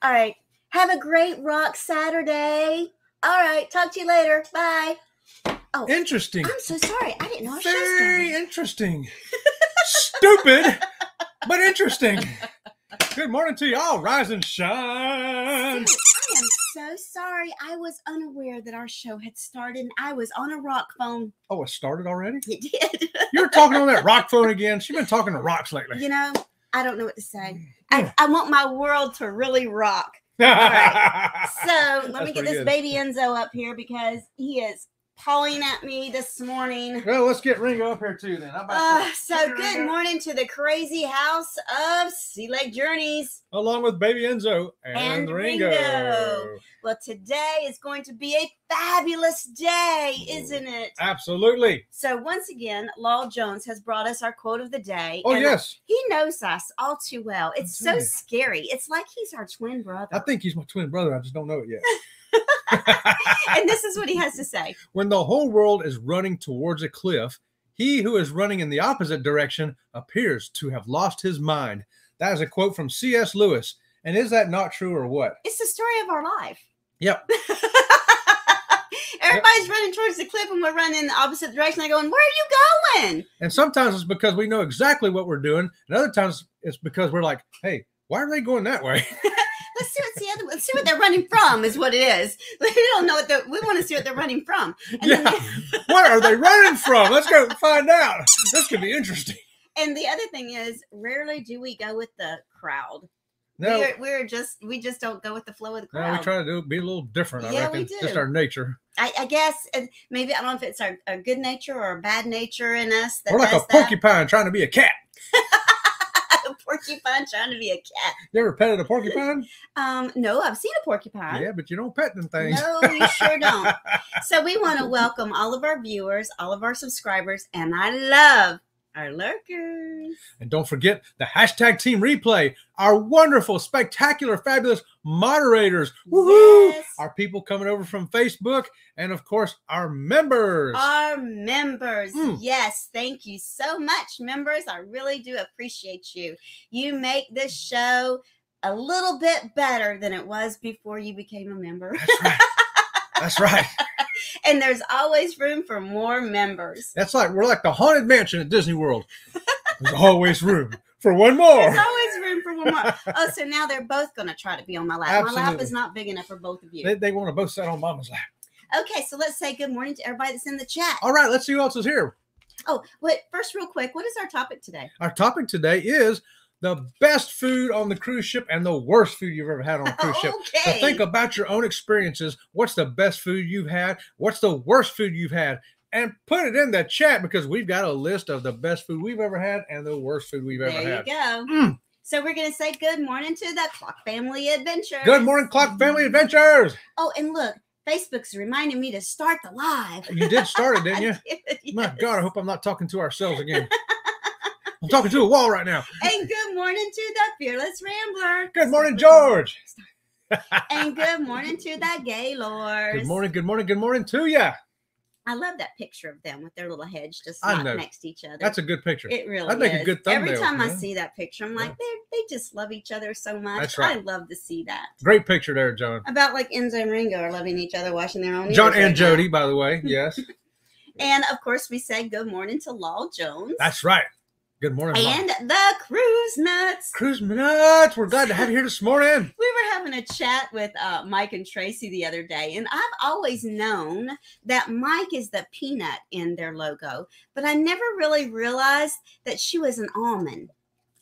All right. Have a great rock Saturday. All right. Talk to you later. Bye. Oh, interesting. I'm so sorry. I didn't know I was very interesting. Stupid, but interesting. Good morning to you all. Rise and shine. I am so sorry. I was unaware that our show had started. And I was on a rock phone. Oh, it started already? It did. You were talking on that rock phone again. She's been talking to rocks lately. You know, I don't know what to say. I want my world to really rock. All right. So let me get this baby Enzo up here because he is pawing at me this morning. Well, let's get Ringo up here too then. How about so good morning to the crazy house of Sea Leg Journeys. Along with baby Enzo and Ringo. Well, today is going to be a fabulous day, isn't it? Absolutely. So once again, Lol Jones has brought us our quote of the day. Oh, yes. He knows us all too well. It's so scary. It's like he's our twin brother. I think he's my twin brother. I just don't know it yet. And this is what he has to say. When the whole world is running towards a cliff, he who is running in the opposite direction appears to have lost his mind. That is a quote from C.S. Lewis. And is that not true or what? It's the story of our life. Yep. Everybody's running towards the cliff and we're running in the opposite direction. I'm going, where are you going? And sometimes it's because we know exactly what we're doing. And other times it's because we're like, hey, why are they going that way? Let's see what's the other. Let's see what they're running from is what it is. We don't know what we want to see what they're running from. And yeah. Where are they running from? Let's go find out. This could be interesting. And the other thing is, rarely do we go with the crowd. No, we just don't go with the flow of the crowd. No, we try to be a little different. I reckon. We do. Just our nature. I guess maybe I don't know if it's our good nature or bad nature in us. We're like a porcupine trying to be a cat. Porcupine trying to be a cat. You ever petted a porcupine? No, I've seen a porcupine. Yeah, but you don't pet them things. No, you sure don't. So we want to welcome all of our viewers, all of our subscribers, and I love our lurkers. And don't forget the hashtag Team Replay, our wonderful, spectacular, fabulous moderators. Woohoo! Yes. Our people coming over from Facebook, and of course, our members. Our members. Yes, thank you so much, members. I really do appreciate you. You make this show a little bit better than it was before you became a member. That's right. That's right. And there's always room for more members. That's like, we're like the Haunted Mansion at Disney World. There's always room for one more. There's always room for one more. Oh, so now they're both going to try to be on my lap. Absolutely. My lap is not big enough for both of you. They want to both sit on Mama's lap. Okay, so let's say good morning to everybody that's in the chat. All right, let's see who else is here. Oh, wait, first real quick, what is our topic today? Our topic today is the best food on the cruise ship and the worst food you've ever had on a cruise ship. So think about your own experiences. What's the best food you've had? What's the worst food you've had? And put it in the chat because we've got a list of the best food we've ever had and the worst food we've ever had. There you go. So we're going to say good morning to the Clock Family Adventures. Good morning, Clock Family Adventures. Oh, and look, Facebook's reminding me to start the live. You did start it, didn't you? I did, yes. My God, I hope I'm not talking to ourselves again. I'm talking to a wall right now. And good morning to the Fearless Rambler. Good morning, George. And good morning to the Gaylords. Good morning to ya. I love that picture of them with their little heads just next to each other. That's a good picture. It really is. Make a good thumbnail. Every time I see that picture, I'm like, they just love each other so much. That's right. I love to see that. Great picture there, John. About like Enzo and Ringo are loving each other, washing their own John and Jody, by the way. Yes. And, of course, we said good morning to Lol Jones. That's right. Good morning, Mike. And the Cruise Nuts. Cruise Nuts. We're glad to have you here this morning. We were having a chat with Mike and Tracy the other day, and I've always known that Mike is the peanut in their logo, but I never really realized that she was an almond.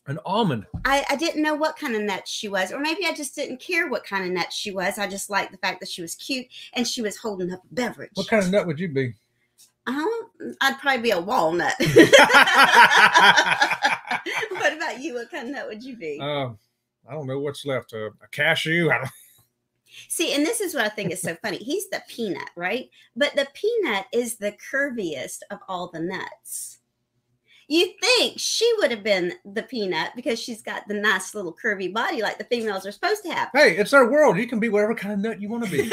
An almond. I didn't know what kind of nut she was, or maybe I just didn't care what kind of nut she was. I just liked the fact that she was cute, and she was holding up a beverage. What kind of nut would you be? I'd probably be a walnut. What about you? What kind of nut would you be? I don't know what's left. A cashew? See, and this is what I think is so funny. He's the peanut, right? But the peanut is the curviest of all the nuts. You think she would have been the peanut because she's got the nice little curvy body like the females are supposed to have. Hey, it's our world. You can be whatever kind of nut you want to be.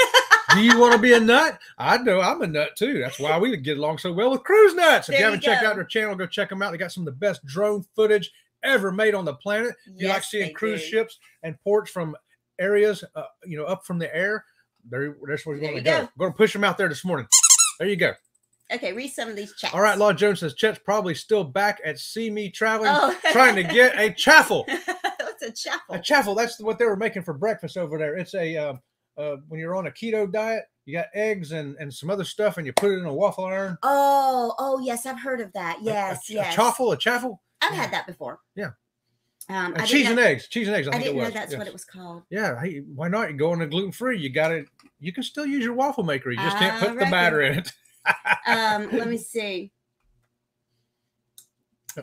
Do you want to be a nut? I know I'm a nut, too. That's why we get along so well with Cruise Nuts. If you haven't checked out their channel, go check them out. They got some of the best drone footage ever made on the planet. If you like seeing cruise ships and ports from areas, you know, up from the air, that's where you're going to go. I'm going to push them out there this morning. There you go. Okay, read some of these chats. All right, Lol Jones says, Chet's probably still back at See Me Traveling, trying to get a chaffle. What's a chaffle? A chaffle, that's what they were making for breakfast over there. It's a... when you're on a keto diet, you got eggs and some other stuff, and you put it in a waffle iron. Oh, yes, I've heard of that. Yes, yes. A chaffle. I've had that before. Yeah. Cheese and eggs. I didn't know that's what it was called. Yeah. Hey, why not? You go on a gluten free. You got it. You can still use your waffle maker. You just can't put the batter in it. Let me see.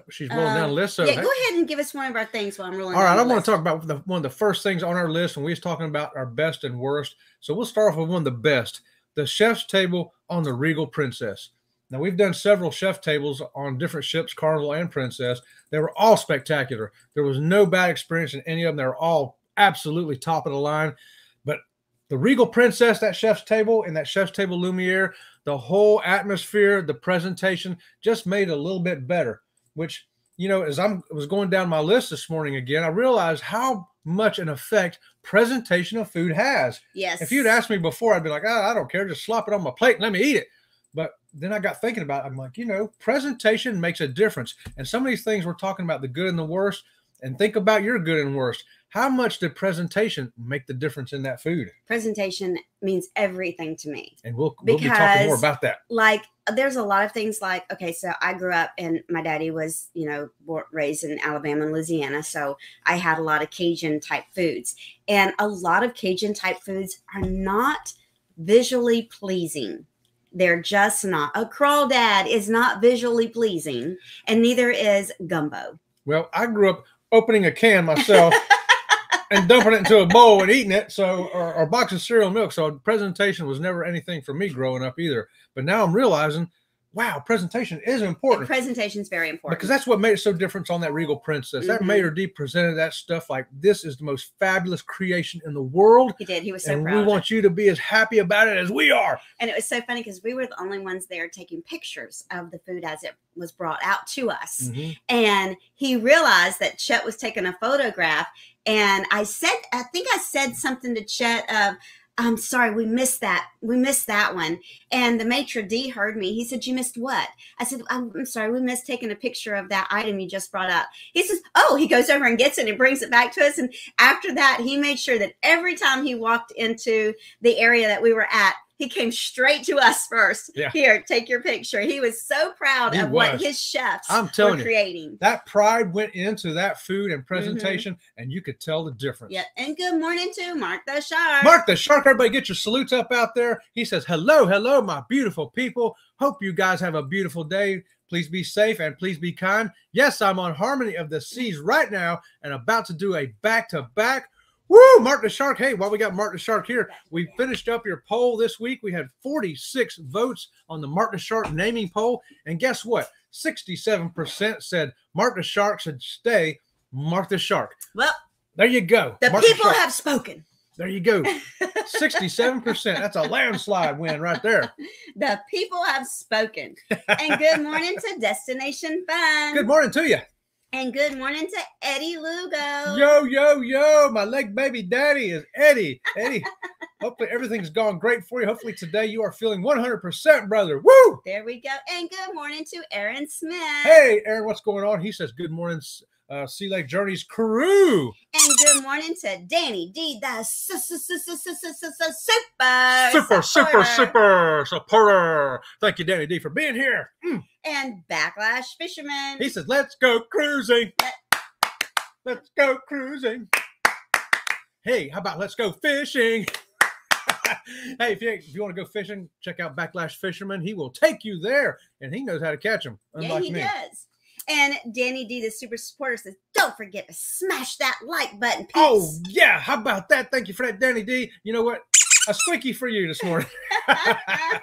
She's rolling down the list. So go ahead and give us one of our things while I'm rolling. All right, I want to talk about one of the first things on our list when we was talking about our best and worst. So we'll start off with one of the best, the chef's table on the Regal Princess. Now, we've done several chef tables on different ships, Carnival and Princess. They were all spectacular. There was no bad experience in any of them. They were all absolutely top of the line. But the Regal Princess, that chef's table and that chef's table Lumiere, the whole atmosphere, the presentation just made it a little bit better. Which, you know, as I was going down my list this morning again, I realized how much an effect presentation of food has. Yes. If you'd asked me before, I'd be like, I don't care. Just slop it on my plate and let me eat it. But then I got thinking about it. I'm like, you know, presentation makes a difference. And some of these things we're talking about, the good and the worst, and think about your good and worst. How much did presentation make the difference in that food? Presentation means everything to me. And we'll be talking more about that. Like, there's a lot of things like, okay, so I grew up and my daddy was, you know, raised in Alabama and Louisiana. So I had a lot of Cajun type foods. And a lot of Cajun type foods are not visually pleasing. They're just not. A crawdad is not visually pleasing. And neither is gumbo. Well, I grew up opening a can myself. And dumping it into a bowl and eating it, or a box of cereal milk. So presentation was never anything for me growing up either. But now I'm realizing, wow, presentation is important. Presentation is very important. Because that's what made it so different on that Regal Princess. That Mayor D presented that stuff like, this is the most fabulous creation in the world. He did. He was so proud. And we want you to be as happy about it as we are. And it was so funny because we were the only ones there taking pictures of the food as it was brought out to us. And he realized that Chet was taking a photograph. And I think I said something to Chet of, I'm sorry, we missed that one. And the maitre d' heard me. He said, you missed what? I said, I'm sorry, we missed taking a picture of that item you just brought up. He says, oh, he goes over and gets it and brings it back to us. And after that, he made sure that every time he walked into the area that we were at, he came straight to us first. Yeah. Here, take your picture. He was so proud of what his chefs were creating. That pride went into that food and presentation, and you could tell the difference. Yeah, and good morning to Mark the Shark. Mark the Shark, everybody get your salutes up out there. He says, hello, hello, my beautiful people. Hope you guys have a beautiful day. Please be safe and please be kind. Yes, I'm on Harmony of the Seas right now and about to do a back-to-back. Woo! Mark the Shark. Hey, while we got Mark the Shark here, we finished up your poll this week. We had 46 votes on the Mark the Shark naming poll. And guess what? 67% said Mark the Shark should stay Mark the Shark. Well, there you go. The people have spoken. There you go. 67%. That's a landslide win right there. The people have spoken. And good morning to Destination Fun. Good morning to you. And good morning to Eddie Lugo. Yo, yo, yo. My leg baby daddy is Eddie. Eddie, hopefully everything's gone great for you. Hopefully today you are feeling 100%, brother. Woo! There we go. And good morning to Aaron Smith. Hey, Aaron, what's going on? He says good morning, Sea Leg Journeys crew. And good morning to Danny D, the super supporter. Thank you, Danny D, for being here. And Backlash Fisherman. He says, let's go cruising. Let's go cruising. Hey, how about let's go fishing? Hey, if you want to go fishing, check out Backlash Fisherman. He will take you there, and he knows how to catch them. Yeah, he does. And Danny D, the super supporter, says, don't forget to smash that like button, peeps. Oh, yeah. How about that? Thank you for that, Danny D. You know what? A squeaky for you this morning. I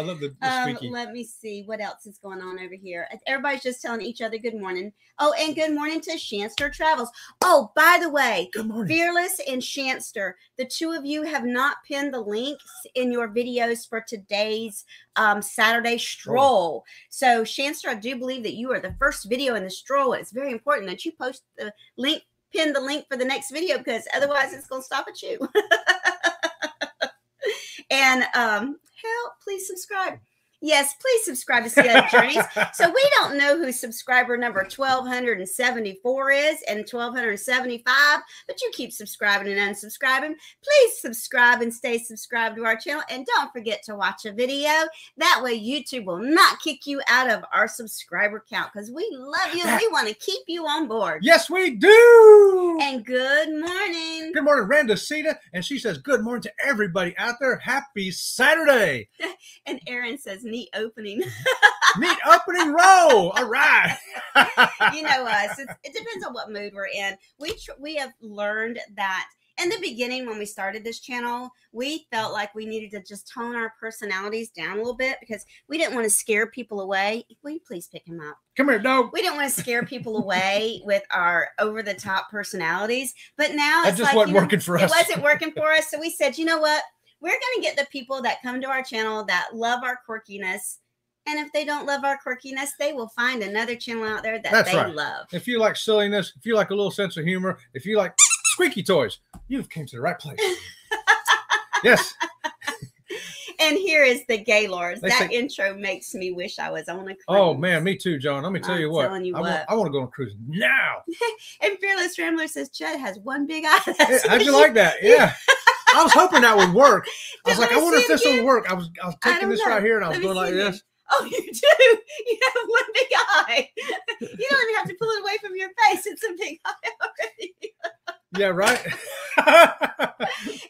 love the squeaky. Let me see what else is going on over here. Everybody's just telling each other good morning. Oh, and good morning to Shanster Travels. Oh, by the way, good morning, Fearless and Shanster. The two of you have not pinned the links in your videos for today's Saturday stroll. So, Shanster, I do believe that you are the first video in the stroll. It's very important that you post the link, pin the link for the next video, because otherwise it's going to stop at you. And help, please subscribe. Yes, please subscribe to Sea Leg Journeys. So we don't know who subscriber number 1274 is and 1275, but you keep subscribing and unsubscribing. Please subscribe and stay subscribed to our channel. And don't forget to watch a video. That way YouTube will not kick you out of our subscriber count, because we love you and we want to keep you on board. Yes, we do. And good morning. Good morning, Randacita. And she says, good morning to everybody out there. Happy Saturday. And Aaron says, neat opening. Neat opening roll. All right. You know us. It depends on what mood we're in. We have learned that in the beginning, when we started this channel, we felt like we needed to just tone our personalities down a little bit, because we didn't want to scare people away. Will you please pick him up? Come here, dog. We didn't want to scare people away with our over-the-top personalities. But now it's like, wasn't working for us. It wasn't working for us. So we said, you know what? We're going to get the people that come to our channel that love our quirkiness. And if they don't love our quirkiness, they will find another channel out there that they love. If you like silliness, if you like a little sense of humor, if you like squeaky toys, you've came to the right place. Yes. And here is the Gaylords. That intro makes me wish I was on a cruise. Oh, man, me too, John. Let me tell you what. I want to go on a cruise now. And Fearless Rambler says, Judd has one big eye. How'd you like that? Yeah. I was hoping that would work. I was like, I wonder if this will work. I was taking this right here, and I was going like this. Oh, you do. You have one big eye. You don't even have to pull it away from your face. It's a big eye already. Yeah, right.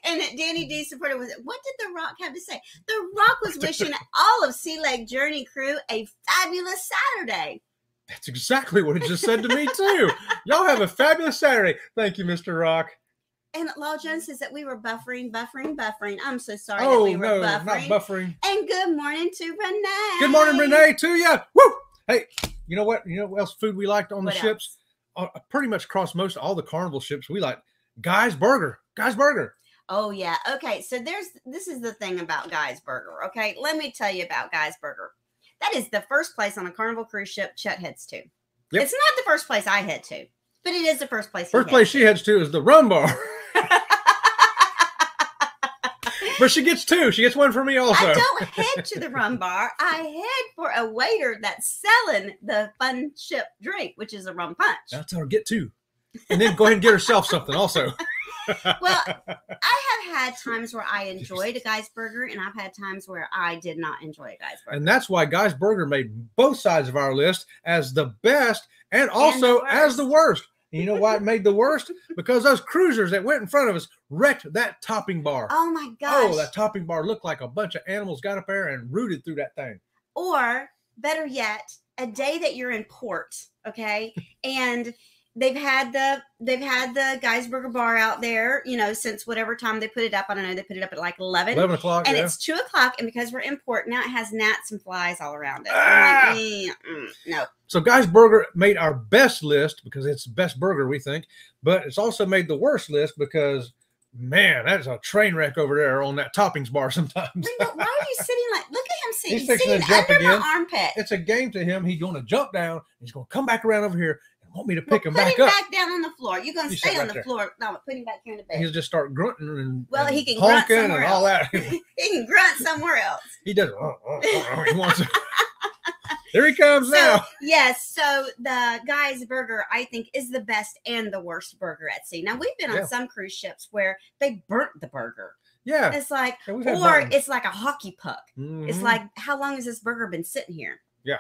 And Danny D supported was, what did The Rock have to say? The Rock was wishing all of Sea Leg Journey crew a fabulous Saturday. That's exactly what it just said to me, too. Y'all have a fabulous Saturday. Thank you, Mr. Rock. And Lol Jones says that we were buffering. I'm so sorry that we were buffering. And good morning to Renee. Good morning, Renee, to you. Woo! Hey, you know what? You know what else food we liked on the ships? Pretty much across most all the Carnival ships, we liked Guy's Burger. Guy's Burger. Oh, yeah. Okay, so this is the thing about Guy's Burger, okay? Let me tell you about Guy's Burger. That is the first place on a Carnival cruise ship Chet heads to. Yep. It's not the first place I head to, but it is the first place she heads to is the Rum Bar. But she gets two. She gets one for me also. I don't head to the Rum Bar. I head for a waiter that's selling the fun ship drink, which is a rum punch. I'll tell her, get two. And then go ahead and get herself something also. Well, I have had times where I enjoyed a Guy's Burger, and I've had times where I did not enjoy a Guy's Burger. And that's why Guy's Burger made both sides of our list as the best and also as the worst. You know why it made the worst? Because those cruisers that went in front of us wrecked that topping bar. Oh, my gosh. Oh, that topping bar looked like a bunch of animals got up there and rooted through that thing. Or, better yet, a day that you're in port, okay, and they've had the Geisberger bar out there, you know, since whatever time they put it up. I don't know. They put it up at like 11 o'clock. And yeah. It's 2 o'clock. And because we're in port now, it has gnats and flies all around it. Ah! Like, no. So Geisberger made our best list because it's the best burger, we think. But it's also made the worst list because, man, that is a train wreck over there on that toppings bar sometimes. Wait, why are you sitting like, look at him sitting, he's sitting under my armpit. It's a game to him. He's going to jump down. He's going to come back around over here. Want me to pick him back up? Put him back down on the floor. You're going to stay on the floor. No, put him back here in the bed. He'll just start grunting and honking and all that. He can grunt somewhere else. He does. He wants to. There he comes now. Yes. So the Geisberger, I think, is the best and the worst burger at sea. Now, we've been on some cruise ships where they burnt the burger. Yeah. It's like, or it's like a hockey puck. Mm-hmm. It's like, how long has this burger been sitting here? Yeah.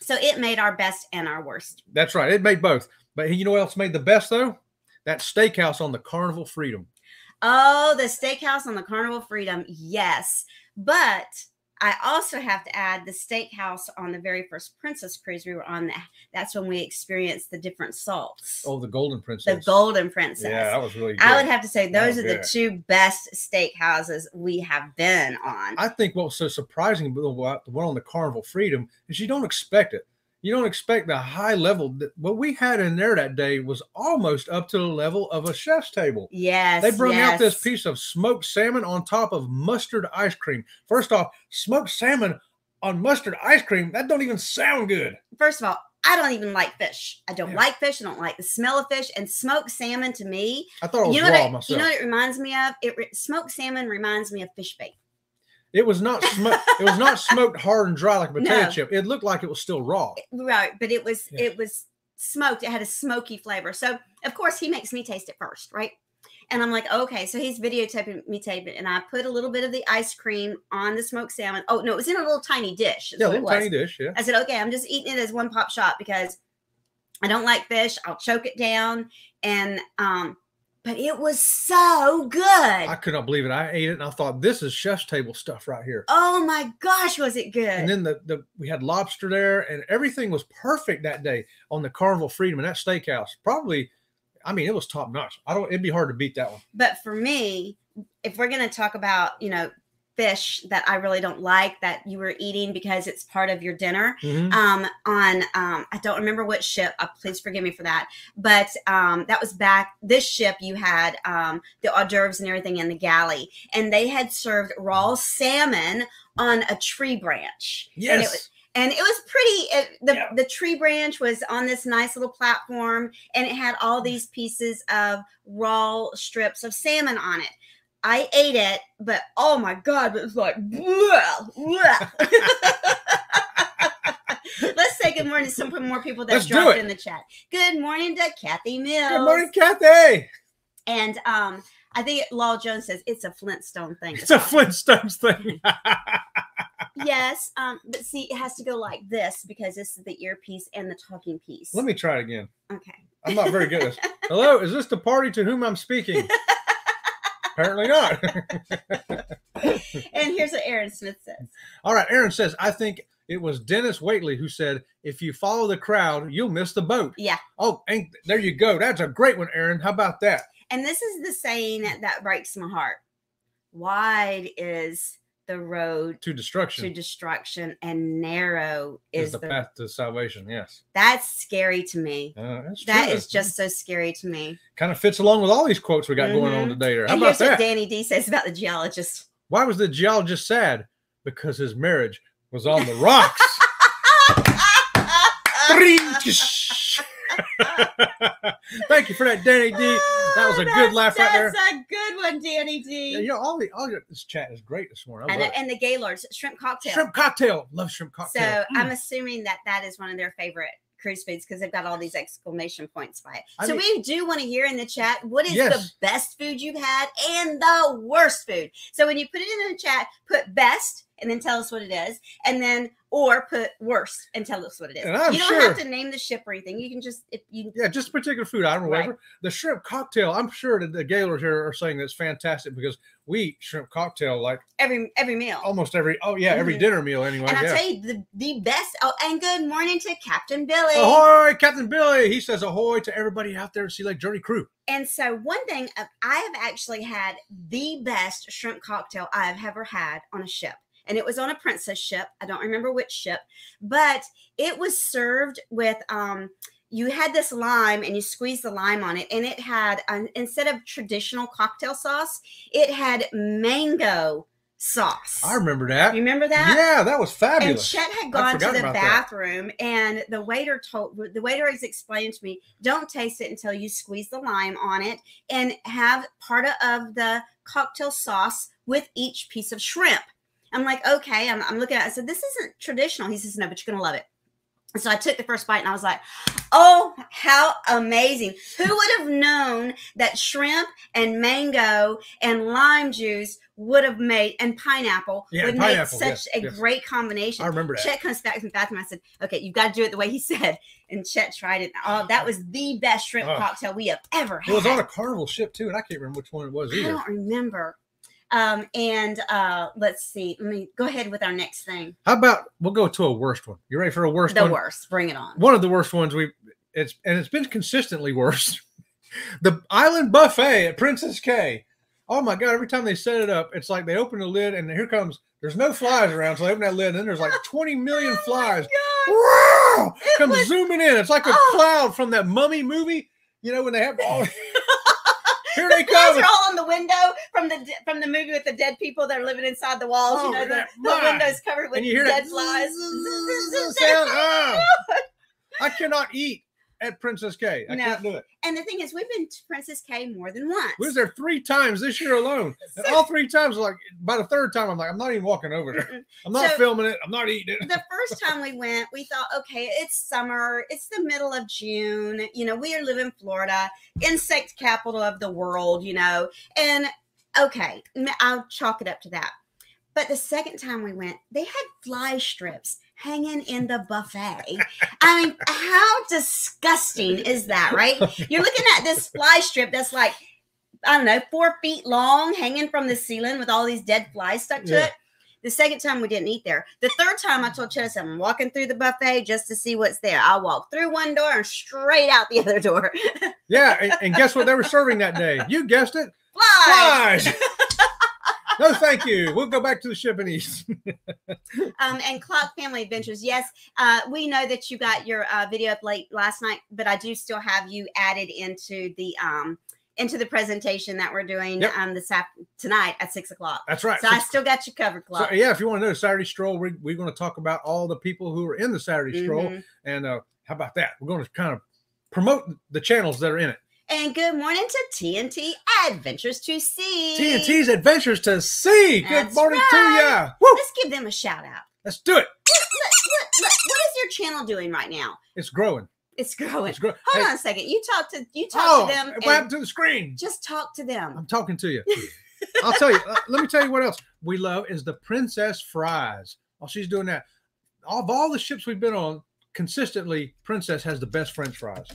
So it made our best and our worst. That's right. It made both. But you know what else made the best, though? That steakhouse on the Carnival Freedom. Oh, the steakhouse on the Carnival Freedom. Yes. But I also have to add the steakhouse on the very first Princess Cruise we were on. That's when we experienced the different salts. Oh, the Golden Princess. The Golden Princess. Yeah, that was really good. I would have to say those are the two best steakhouses we have been on. I think what was so surprising about the one on the Carnival Freedom is you don't expect it. You don't expect the high level. What we had in there that day was almost up to the level of a chef's table. Yes. They brought out this piece of smoked salmon on top of mustard ice cream. First off, smoked salmon on mustard ice cream, that don't even sound good. First of all, I don't even like fish. I don't like fish. I don't like the smell of fish. And smoked salmon to me, I thought it was raw myself. You know what it reminds me of? Smoked salmon reminds me of fish bait. It was not smoked. It was not smoked hard and dry like a potato chip. It looked like it was still raw. Right, but it was it was smoked. It had a smoky flavor. So of course he makes me taste it first, right? And I'm like, okay. So he's videotaping me taping, and I put a little bit of the ice cream on the smoked salmon. Oh no, it was in a little tiny dish. Yeah, a little tiny dish. Yeah. I said, okay, I'm just eating it as one pop shot because I don't like fish. I'll choke it down and But it was so good. I could not believe it. I ate it and I thought, this is chef's table stuff right here. Oh my gosh, was it good. And then we had lobster there and everything was perfect that day on the Carnival Freedom and that steakhouse. Probably, I mean, it was top notch. It'd be hard to beat that one. But for me, if we're going to talk about, you know, fish that I really don't like that you were eating because it's part of your dinner I don't remember what ship, please forgive me for that, but that was back this ship. You had the hors d'oeuvres and everything in the galley, and they had served raw salmon on a tree branch. Yes. And it was pretty. The tree branch was on this nice little platform, and it had all these pieces of raw strips of salmon on it. I ate it, but oh my God, it was like, bleh, bleh. Let's say good morning to some more people that dropped in the chat. Good morning to Kathy Mills. Good morning, Kathy. And I think Lol Jones says it's a Flintstone thing. It's a Flintstones thing. Yes, but see, it has to go like this because this is the earpiece and the talking piece. Let me try it again. Okay. I'm not very good at this. Hello, is this the party to whom I'm speaking? Apparently not. And here's what Aaron Smith says. All right. Aaron says, I think it was Dennis Waitley who said, if you follow the crowd, you'll miss the boat. Yeah. Oh, and there you go. That's a great one, Aaron. How about that? And this is the saying that breaks my heart. Wide is the road to destruction, and narrow is the path to salvation. Yes. That's scary to me. That is just so scary to me. Kind of fits along with all these quotes we got going on today. How about that? What Danny D says about the geologist. Why was the geologist sad? Because his marriage was on the rocks. Thank you for that, Danny D. That was a good laugh right there. That's a good one, Danny D. Yeah, you know, this chat is great this morning. And the Gaylords shrimp cocktail. Shrimp cocktail. Love shrimp cocktail. So I'm assuming that is one of their favorite cruise foods because they've got all these exclamation points by it. So we do want to hear in the chat, what is the best food you've had and the worst food? So when you put it in the chat, put best and then tell us what it is, and then or put worst and tell us what it is. You don't have to name the ship or anything. You can just if you just particular food item or whatever. Right. The shrimp cocktail. I'm sure that the Gaylors here are saying that's fantastic because we eat shrimp cocktail like every meal, almost every every dinner meal anyway. And I'll tell you the best. Oh, and good morning to Captain Billy. Ahoy, Captain Billy. He says ahoy to everybody out there at Sea Leg Journey crew. And so one thing, I have actually had the best shrimp cocktail I've ever had on a ship. And it was on a Princess ship. I don't remember which ship, but it was served with, you had this lime and you squeezed the lime on it. And it had, instead of traditional cocktail sauce, it had mango sauce. I remember that. You remember that? Yeah, that was fabulous. And Chet had gone to the bathroom and the waiter has explained to me, don't taste it until you squeeze the lime on it and have part of the cocktail sauce with each piece of shrimp. I'm like, okay, I'm looking at it. I said, this isn't traditional. He says, no, but you're going to love it. And so I took the first bite and I was like, oh, how amazing. Who would have known that shrimp and mango and lime juice would have made, and pineapple would make such a great combination. I remember that. Chet comes back from the bathroom. I said, okay, you've got to do it the way he said. And Chet tried it. Oh, that was the best shrimp cocktail we have ever had. It was on a Carnival ship too, and I can't remember which one it was either. I don't remember. Let's see. Let me go ahead with our next thing. How about we'll go to a worst one? You ready for a worst one? The worst. Bring it on. One of the worst ones it's been consistently worse. The Island Buffet at Princess Cay. Oh my God. Every time they set it up, it's like they open the lid and here comes, there's no flies around. So they open that lid and then there's like 20 million flies. Wow! Comes zooming in. It's like a cloud from that Mummy movie. You know, when they have all... Here they come. They're all on the window from the movie with the dead people that are living inside the walls. Oh, you know, the windows covered with dead flies. I cannot eat at Princess Cay. I can't do it. And the thing is, we've been to Princess Cay more than once. We was there 3 times this year alone. And all 3 times, like by the 3rd time, I'm like, I'm not even walking over there. I'm not filming it. I'm not eating it. The first time we went, we thought, okay, it's summer. It's the middle of June. You know, we are living in Florida, insect capital of the world, you know. And okay, I'll chalk it up to that. But the second time we went, they had fly strips hanging in the buffet. I mean, how disgusting is that, right? You're looking at this fly strip that's like, I don't know, 4 feet long, hanging from the ceiling with all these dead flies stuck to it. The second time we didn't eat there. The third time I told Chelsea, I'm walking through the buffet just to see what's there. I'll walk through one door and straight out the other door. And guess what they were serving that day? You guessed it. Flies. No, thank you. We'll go back to the ship and eat. And Clock Family Adventures. Yes, we know that you got your video up late last night, but I do still have you added into the presentation that we're doing tonight at 6 o'clock. That's right. So I still got you covered, Clock. So, if you want to know Saturday Stroll, we're going to talk about all the people who are in the Saturday Stroll, and how about that? We're going to kind of promote the channels that are in it. And good morning to TNT Adventures to Sea. TNT's Adventures to Sea. Good morning to ya. Let's give them a shout out. Let's do it. What is your channel doing right now? It's growing. It's growing. Hold on a second. You talk to them. What happened to the screen? Just talk to them. I'm talking to you. I'll tell you. Let me tell you what else we love is the Princess Fries. While she's doing that, of all the ships we've been on, consistently Princess has the best French fries.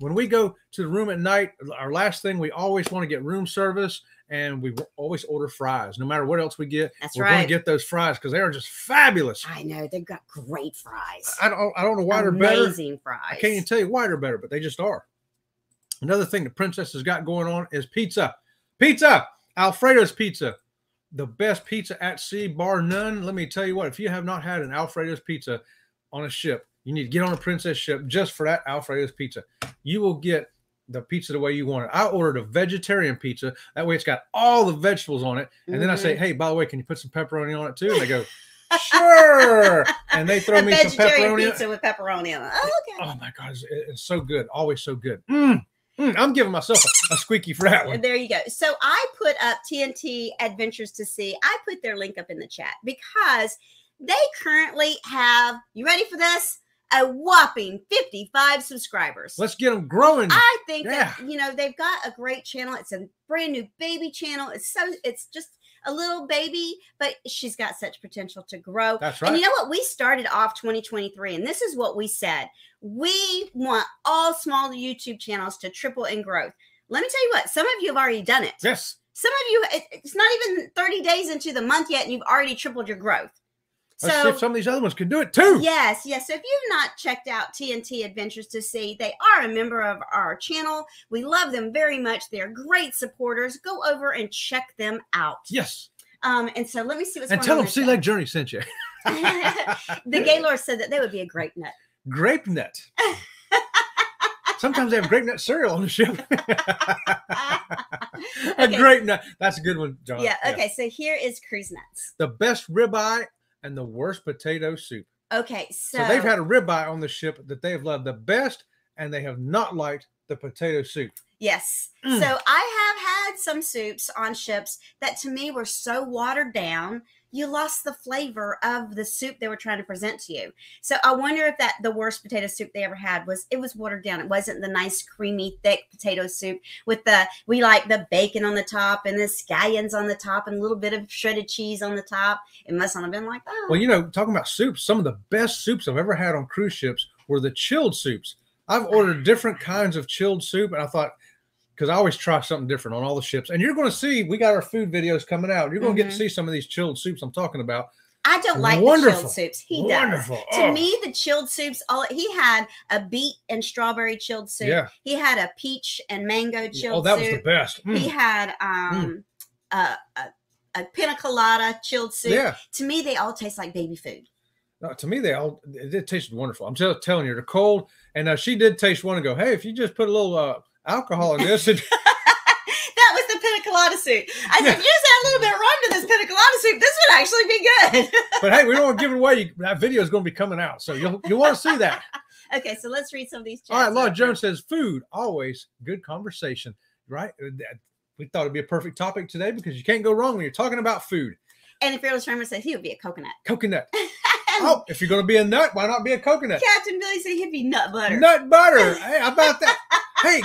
When we go to the room at night, our last thing, we always want to get room service, and we always order fries. No matter what else we get, we're going to get those fries because they are just fabulous. I know. They've got great fries. I don't know why they're better. Amazing fries. I can't even tell you why they're better, but they just are. Another thing the Princess has got going on is pizza. Pizza! Alfredo's Pizza. The best pizza at sea, bar none. Let me tell you what, if you have not had an Alfredo's Pizza on a ship, you need to get on a Princess ship just for that Alfredo's Pizza. You will get the pizza the way you want it. I ordered a vegetarian pizza. That way it's got all the vegetables on it. And then I say, hey, by the way, can you put some pepperoni on it too? And they go, sure. And they throw me some pepperoni. Pizza with pepperoni on it. Oh, okay. Oh, my God. It's so good. Always so good. I'm giving myself a squeaky for that one. There you go. So I put up TNT Adventures to Sea. I put their link up in the chat because they currently have, you ready for this? A whopping 55 subscribers. Let's get them growing. I think that, you know, they've got a great channel. It's a brand new baby channel. It's just a little baby, but she's got such potential to grow. That's right. And you know what? We started off 2023, and this is what we said. We want all small YouTube channels to triple in growth. Let me tell you what, some of you have already done it. Yes. Some of you, it's not even 30 days into the month yet, and you've already tripled your growth. Let's see if some of these other ones can do it too. Yes, yes. So if you've not checked out TNT Adventures to Sea, they are a member of our channel. We love them very much. They're great supporters. Go over and check them out. Yes. And so let me see what's going on. And tell them Sea Leg Journey sent you. The Gaylord said that they would be a grape nut. Grape nut. Sometimes they have grape nut cereal on the ship. A grape nut. That's a good one, John. Yeah. Okay. Yeah. So here is Cruise Nuts. The best ribeye and the worst potato soup. Okay. So they've had a ribeye on the ship that they have loved the best, and they have not liked the potato soup. Yes. Mm. So I have had some soups on ships that to me were so watered down, you lost the flavor of the soup they were trying to present to you. So I wonder if that the worst potato soup they ever had was, it was watered down. It wasn't the nice, creamy, thick potato soup with the, we like the bacon on the top and the scallions on the top and a little bit of shredded cheese on the top. It must not have been like that. Well, you know, talking about soups, some of the best soups I've ever had on cruise ships were the chilled soups. I've ordered different kinds of chilled soup, and I thought, because I always try something different on all the ships. And you're going to see, we got our food videos coming out. You're going to get to see some of these chilled soups I'm talking about. I don't like the chilled soups. He does. To me, the chilled soups, he had a beet and strawberry chilled soup. Yeah. He had a peach and mango chilled soup. Oh, that was the best. Mm. He had a pina colada chilled soup. Yeah. To me, they all taste like baby food. No, to me, it tasted wonderful. I'm just telling you, they're cold. And she did taste one and go, hey, if you just put a little... alcohol in this. That was the pina colada soup. I said, you just add a little bit of rum to this pina colada soup. This would actually be good. But hey, we don't want to give it away. That video is going to be coming out, so you want to see that. Okay, so let's read some of these. All right, Lol Jones says, food, always good conversation, right? We thought it'd be a perfect topic today because you can't go wrong when you're talking about food. And if Fearless Rambler said he would be a coconut. Coconut. Oh, if you're going to be a nut, why not be a coconut? Captain Billy said he'd be nut butter. Nut butter. Hey, how about that? Hey,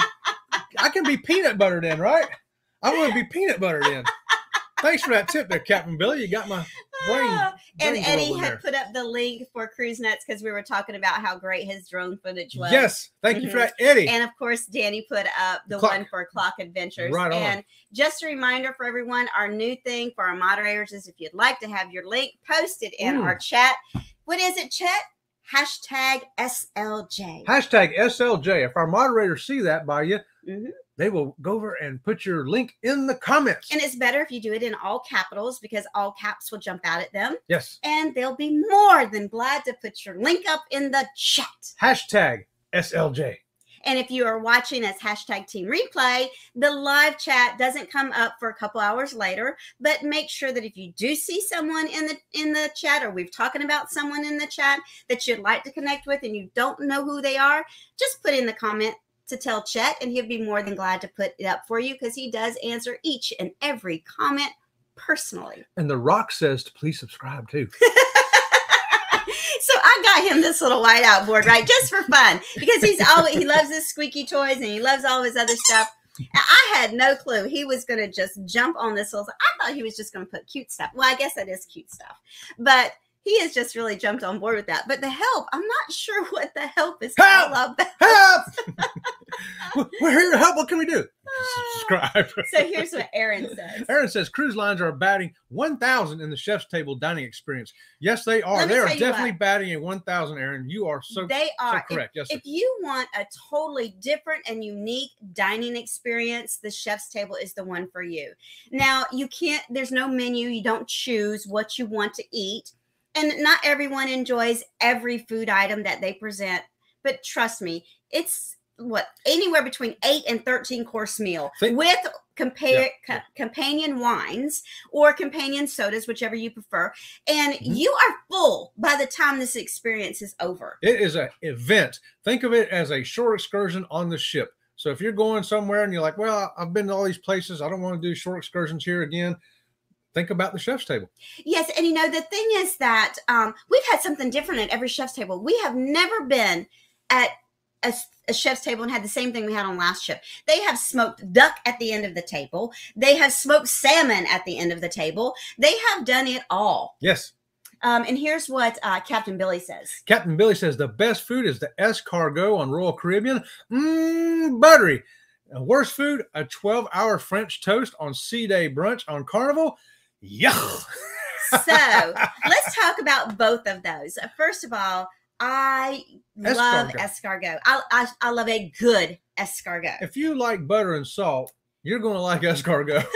I can be peanut buttered in, right? I want to be peanut buttered in. Thanks for that tip there, Captain Billy. You got my brain. And Eddie had put up the link for Cruise Nuts because we were talking about how great his drone footage was. Yes. Thank you for that, Eddie. And, of course, Danny put up the one for Clock Adventures. Right on. And just a reminder for everyone, our new thing for our moderators is if you'd like to have your link posted in our chat. What is it, Chet? Hashtag SLJ. Hashtag SLJ. If our moderators see that by you, they will go over and put your link in the comments. And it's better if you do it in all capitals because all caps will jump out at them. Yes. And they'll be more than glad to put your link up in the chat. Hashtag SLJ. And if you are watching as hashtag Team Replay, the live chat doesn't come up for a couple hours later, but make sure that if you do see someone in the chat or we've talking about someone in the chat that you'd like to connect with and you don't know who they are, just put in the comment to tell Chet, and he'll be more than glad to put it up for you because he does answer each and every comment personally. And The Rock says to please subscribe too. So I got him this little whiteout board, right? Just for fun because he loves his squeaky toys and he loves all his other stuff. I had no clue he was going to just jump on this little, I thought he was just going to put cute stuff. Well, I guess that is cute stuff, but he has just really jumped on board with that. But the help, I'm not sure what the help is all about. Help! We're here to help. What can we do? Subscribe. So here's what Aaron says. Aaron says, cruise lines are batting 1,000 in the chef's table dining experience. Yes, they are. They are definitely batting a 1,000, Aaron. You are so correct. Yes, if you want a totally different and unique dining experience, the chef's table is the one for you. Now, you can't, there's no menu. You don't choose what you want to eat. And not everyone enjoys every food item that they present. But trust me, it's anywhere between 8 and 13 course meal with companion wines or companion sodas, whichever you prefer. And you are full by the time this experience is over. It is an event. Think of it as a shore excursion on the ship. So if you're going somewhere and you're like, well, I've been to all these places, I don't want to do shore excursions here again. Think about the chef's table. Yes. And you know, the thing is that we've had something different at every chef's table. We have never been at a chef's table and had the same thing we had on last ship. They have smoked duck at the end of the table. They have smoked salmon at the end of the table. They have done it all. Yes. And here's what Captain Billy says. Captain Billy says, the best food is the escargot on Royal Caribbean. Mmm, buttery. Worst food, a 12-hour French toast on Sea Day brunch on Carnival. Yuck. So let's talk about both of those. First of all, I love escargot. I love a good escargot. If you like butter and salt, you're going to like escargot.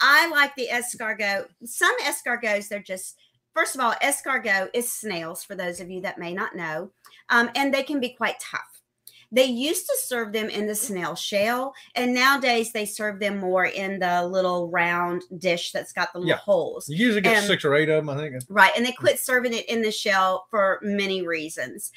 I like the escargot. Some escargots, they're just, first of all, escargot is snails, for those of you that may not know, and they can be quite tough. They used to serve them in the snail shell, and nowadays they serve them more in the little round dish that's got the little holes. You usually get 6 or 8 of them, I think. Right, and they quit serving it in the shell for many reasons.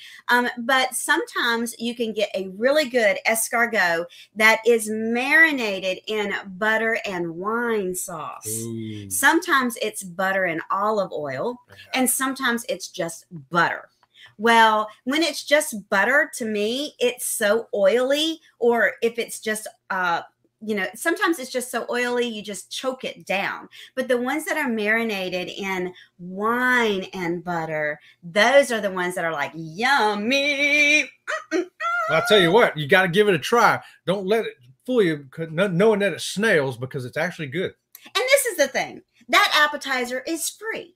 But sometimes you can get a really good escargot that is marinated in butter and wine sauce. Ooh. Sometimes it's butter and olive oil, and sometimes it's just butter. Well, when it's just butter, to me, it's so oily, or if it's just, you know, sometimes it's just so oily, you just choke it down. But the ones that are marinated in wine and butter, those are the ones that are like, yummy. Well, I'll tell you what, you got to give it a try. Don't let it fool you knowing that it's snails, because it's actually good. And this is the thing. That appetizer is free.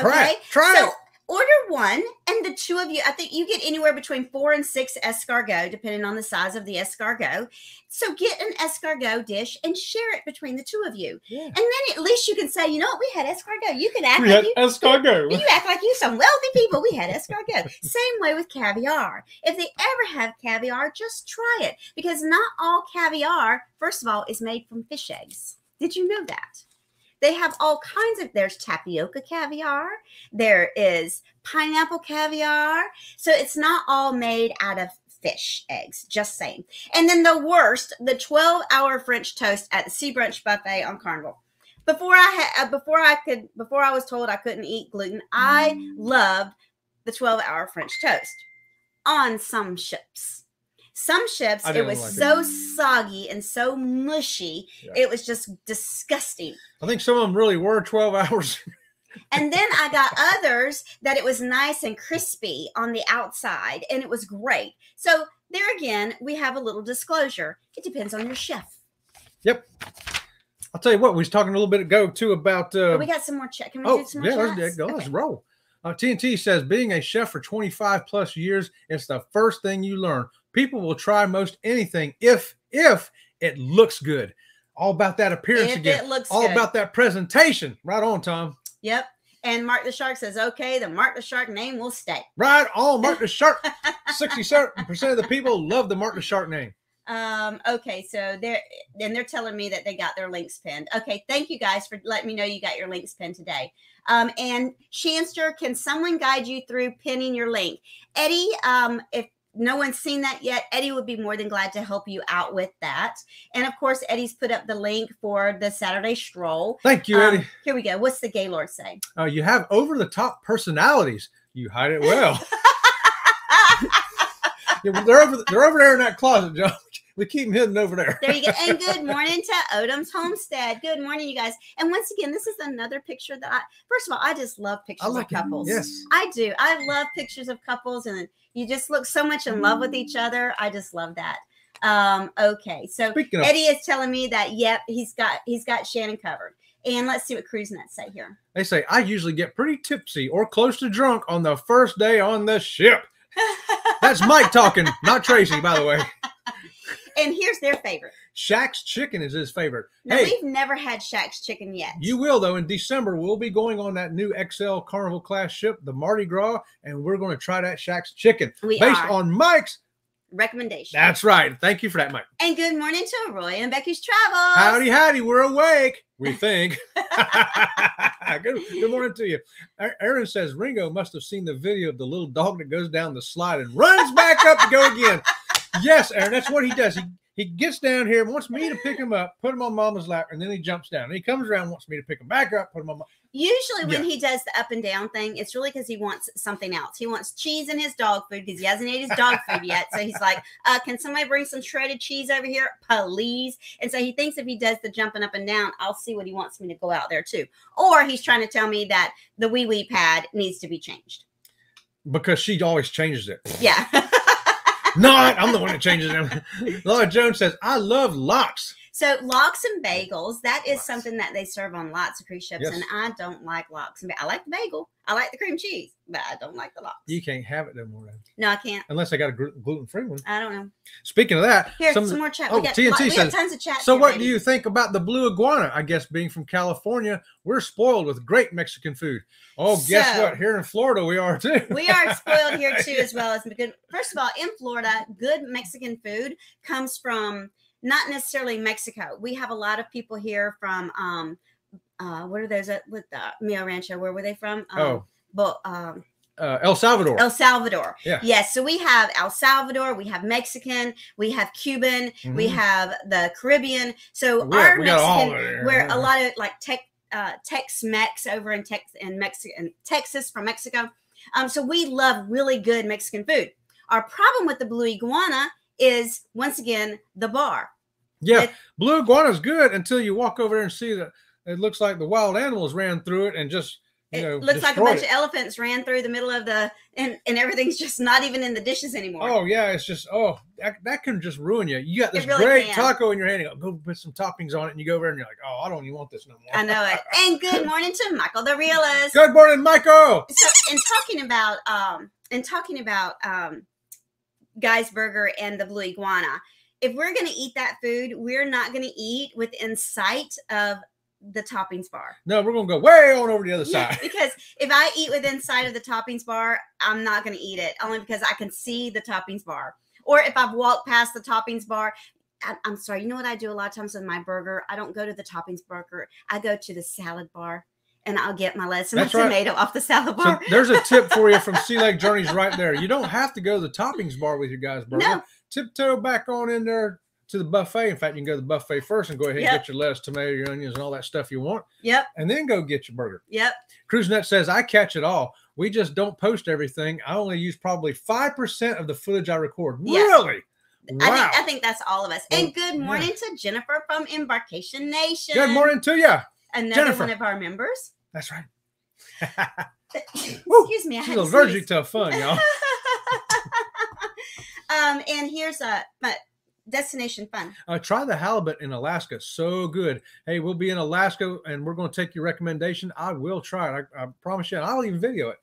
Okay? Try it. Order one, and the two of you, I think you get anywhere between 4 and 6 escargot, depending on the size of the escargot. So get an escargot dish and share it between the two of you. Yeah. And then at least you can say, you know what, we had escargot. You can act like escargot. You act like you some wealthy people. We had escargot. Same way with caviar. If they ever have caviar, just try it. Because not all caviar, first of all, is made from fish eggs. Did you know that? They have all kinds of, there's tapioca caviar, there is pineapple caviar. So it's not all made out of fish eggs, just saying. And then the worst, the 12-hour French toast at the Sea Brunch Buffet on Carnival. Before I was told I couldn't eat gluten, I loved the 12-hour French toast on some ships. Some ships, it was like so soggy and so mushy, it was just disgusting. I think some of them really were 12 hours. And then I got others that it was nice and crispy on the outside, and it was great. So there again, we have a little disclosure. It depends on your chef. Yep. I'll tell you what, we was talking a little bit ago, too, about... we got some more chat. Can we do some more chats? Let's roll. TNT says, being a chef for 25-plus years, it's the first thing you learn. People will try most anything if it looks good. All about that appearance again. It looks all good. About that presentation. Right on, Tom. Yep. And Mark the Shark says, okay, the Mark the Shark name will stay. Right on, Mark the Shark. 67% of the people love the Mark the Shark name. Okay, so they're telling me that they got their links pinned. Okay, thank you guys for letting me know you got your links pinned today. And Shanster, can someone guide you through pinning your link? Eddie, if no one's seen that yet, Eddie would be more than glad to help you out with that. And of course, Eddie's put up the link for the Saturday stroll. Thank you, Eddie. Here we go. What's the Gaylord say? You have over-the-top personalities. You hide it well. They're over there in that closet, John. We keep them hidden over there. There you go. And good morning to Odom's Homestead. Good morning, you guys. And once again, this is another picture that first of all, I just love pictures of couples. Yes. I do. I love pictures of couples, and you just look so much in love with each other. I just love that. Okay. So Eddie is telling me that, yep, he's got Shannon covered. And let's see what Cruise Nuts say here. They say, I usually get pretty tipsy or close to drunk on the first day on the ship. That's Mike talking, not Tracy, by the way. And here's their favorite. Shaq's Chicken is his favorite. Now, hey, we've never had Shaq's Chicken yet. You will, though. In December, we'll be going on that new XL Carnival class ship, the Mardi Gras, and we're going to try that Shaq's Chicken. Based on Mike's recommendation. That's right. Thank you for that, Mike. And good morning to Roy and Becky's Travels. Howdy, howdy. We're awake, we think. Good morning to you. Aaron says, Ringo must have seen the video of the little dog that goes down the slide and runs back up to go again. Yes, Aaron, that's what he does. He He gets down here, wants me to pick him up, put him on Mama's lap, and then he jumps down. And he comes around, wants me to pick him back up, put him on my... Usually when he does the up and down thing, it's really because he wants something else. He wants cheese in his dog food because he hasn't ate his dog food yet. So he's like, can somebody bring some shredded cheese over here, please? And so he thinks if he does the jumping up and down, I'll see what he wants me to go out there too. Or he's trying to tell me that the wee-wee pad needs to be changed. Because she always changes it. Yeah. Not, I'm the one that changes it. Lol Jones says, I love lox. So lox and bagels, that is something that they serve on lots of cruise ships. Yes. And I don't like lox. I like the bagel. I like the cream cheese, but I don't like the lox. You can't have it no more. No, I can't. Unless I got a gluten-free one. I don't know. Speaking of that. Here, some more chat. Oh, we got, TNT says, tons of chat. So what do you think about the blue iguana? I guess being from California, we're spoiled with great Mexican food. Oh, so, guess what? Here in Florida, we are too. We are spoiled here too, as well as good. First of all, in Florida, good Mexican food comes from... not necessarily Mexico. We have a lot of people here from, what are those with the Mio Rancho? Where were they from? El Salvador. El Salvador. Yeah. Yes. So we have El Salvador. We have Mexican. We have Cuban. Mm-hmm. We have the Caribbean. So our Mexican, where a lot of like Tex-Mex over in Texas from Mexico. So we love really good Mexican food. Our problem with the blue iguana is, once again, the bar. Yeah, blue iguana is good until you walk over there and see that it looks like the wild animals ran through it and just, you know, looks like a bunch of elephants ran through the middle of the, and everything's just not even in the dishes anymore. Oh, yeah, it's just, oh, that can just ruin you. You got this really great taco in your hand, you go put some toppings on it, and you go over there and you're like, oh, I don't even want this no more. I know it. And good morning to Michael the Realist. Good morning, Michael. So, in talking about Geisberger and the blue iguana, if we're going to eat that food, we're not going to eat within sight of the toppings bar. No, we're going to go way on over the other side. Because if I eat within sight of the toppings bar, I'm not going to eat it, only because I can see the toppings bar. Or if I've walked past the toppings bar, I'm sorry, you know what I do a lot of times with my burger? I don't go to the toppings burger. I go to the salad bar. And I'll get my lettuce and my tomato off the salad bar. So there's a tip for you from Sea Leg Journeys right there. You don't have to go to the toppings bar with your guys' burger. No. Tiptoe back on in there to the buffet. In fact, you can go to the buffet first and go ahead and get your lettuce, tomato, your onions, and all that stuff you want. Yep. And then go get your burger. Yep. Cruise Nuts says, I catch it all. We just don't post everything. I only use probably 5% of the footage I record. Yes. Really? Wow. I think that's all of us. And good morning to Jennifer from Embarkation Nation. Good morning to you. Another Jennifer. One of our members. That's right. Excuse me. She's allergic to fun, y'all. And here's a Destination Fun. Try the halibut in Alaska. So good. Hey, we'll be in Alaska, and we're going to take your recommendation. I will try it. I promise you. And I'll even video it.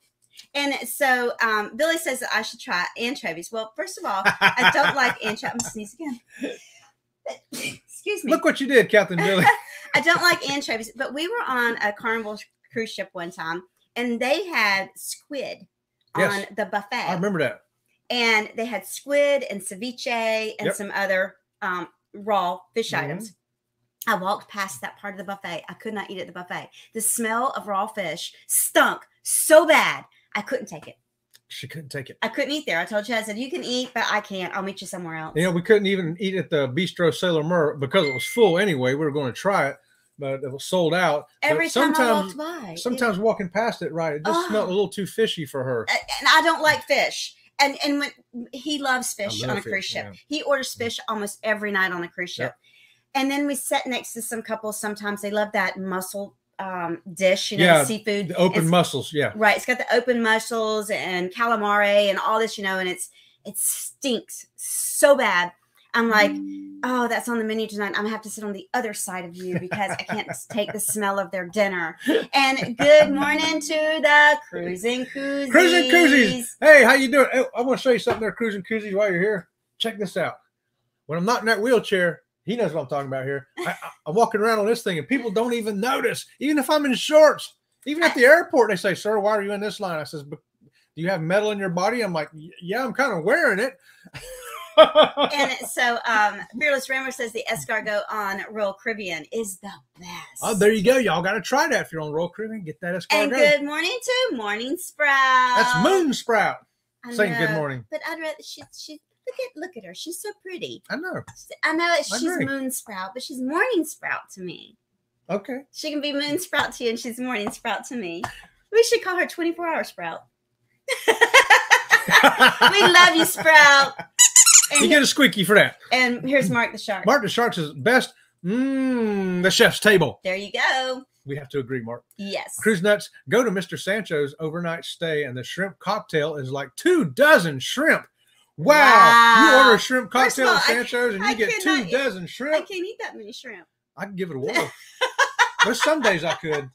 And so Billy says that I should try anchovies. Well, first of all, I don't like anchovies. I'm going to sneeze again. Excuse me. Look what you did, Captain Billy. I don't like anchovies, but we were on a Carnival cruise ship one time, and they had squid on the buffet. I remember that. And they had squid and ceviche and some other raw fish items. I walked past that part of the buffet. I could not eat at the buffet. The smell of raw fish stunk so bad, I couldn't take it. She couldn't take it. I couldn't eat there. I told you, I said, you can eat, but I can't. I'll meet you somewhere else. You know, we couldn't even eat at the Bistro Sailor Mer because it was full anyway. We were going to try it, but it was sold out. Every time I walked by. Sometimes walking past it, right, it just smelled a little too fishy for her. And I don't like fish. And when he loves fish on a cruise ship. Yeah. He orders fish almost every night on a cruise ship. And then we sat next to some couples. Sometimes they love that mussel dish, you know, the seafood. The open mussels, right. It's got the open mussels and calamari and all this, you know, and it stinks so bad. I'm like, oh, that's on the menu tonight. I'm gonna have to sit on the other side of you because I can't take the smell of their dinner. And good morning to the Cruising Koozies. Cruising Koozies. Hey, how you doing? I want to show you something there, Cruising Koozies, while you're here. Check this out. When I'm not in that wheelchair, he knows what I'm talking about here. I'm walking around on this thing, and people don't even notice. Even if I'm in shorts, even at the airport, they say, sir, why are you in this line? I says, do you have metal in your body? I'm like, yeah, I'm kind of wearing it. And so Fearless Rambler says the escargot on Royal Caribbean is the best. Oh, there you go. Y'all got to try that. If you're on Royal Caribbean, get that escargot. And good morning to Morning Sprout. That's Moon Sprout. Saying good morning. But I'd rather, she Look at her. She's so pretty. I know. I know she's Moon Sprout, but she's Morning Sprout to me. Okay. She can be Moon Sprout to you, and she's Morning Sprout to me. We should call her 24-hour Sprout. We love you, Sprout. And you get a squeaky for that. And here's Mark the Shark. Mark the Shark's is best. The chef's table. There you go. We have to agree, Mark. Yes. Cruise Nuts, go to Mr. Sancho's overnight stay, and the shrimp cocktail is like 2 dozen shrimp. Wow. You order a shrimp cocktail at Sancho's, and you get 2 dozen shrimp. I can't eat that many shrimp. I can give it a whirl. But some days I could.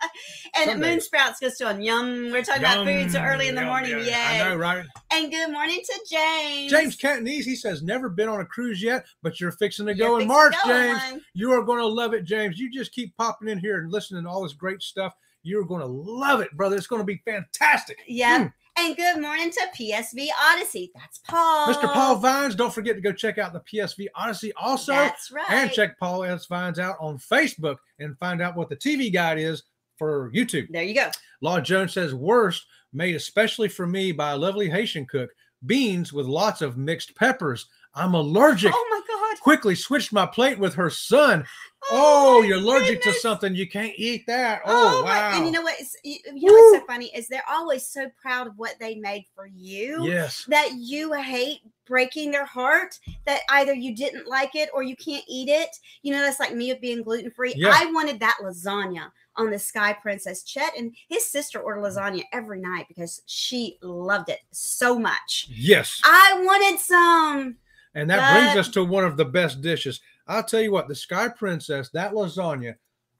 And Moon Sprouts goes to them. Yum. We're talking about food so early in the morning. Yeah. I know, right? And good morning to James. James Catanese, he says, never been on a cruise yet, but you're fixing to go in March, James. You are going to love it, James. You just keep popping in here and listening to all this great stuff. You're going to love it, brother. It's going to be fantastic. Yeah. And good morning to PSV Odyssey. That's Paul. Mr. Paul Vines. Don't forget to go check out the PSV Odyssey also. That's right. And check Paul S. Vines out on Facebook and find out what the TV guide is for YouTube. There you go. Lol Jones says, worst made especially for me by a lovely Haitian cook. Beans with lots of mixed peppers. I'm allergic. Oh, my God. Quickly switched my plate with her son. Oh, you're allergic to something. You can't eat that. Oh, wow. And you know what? You know what's so funny is they're always so proud of what they made for you. Yes. That you hate breaking their heart, that either you didn't like it or you can't eat it. You know, that's like me of being gluten-free. Yeah. I wanted that lasagna on the Sky Princess. Chet and his sister ordered lasagna every night because she loved it so much. Yes. I wanted some. And that brings us to one of the best dishes. I'll tell you what, the Sky Princess, that lasagna,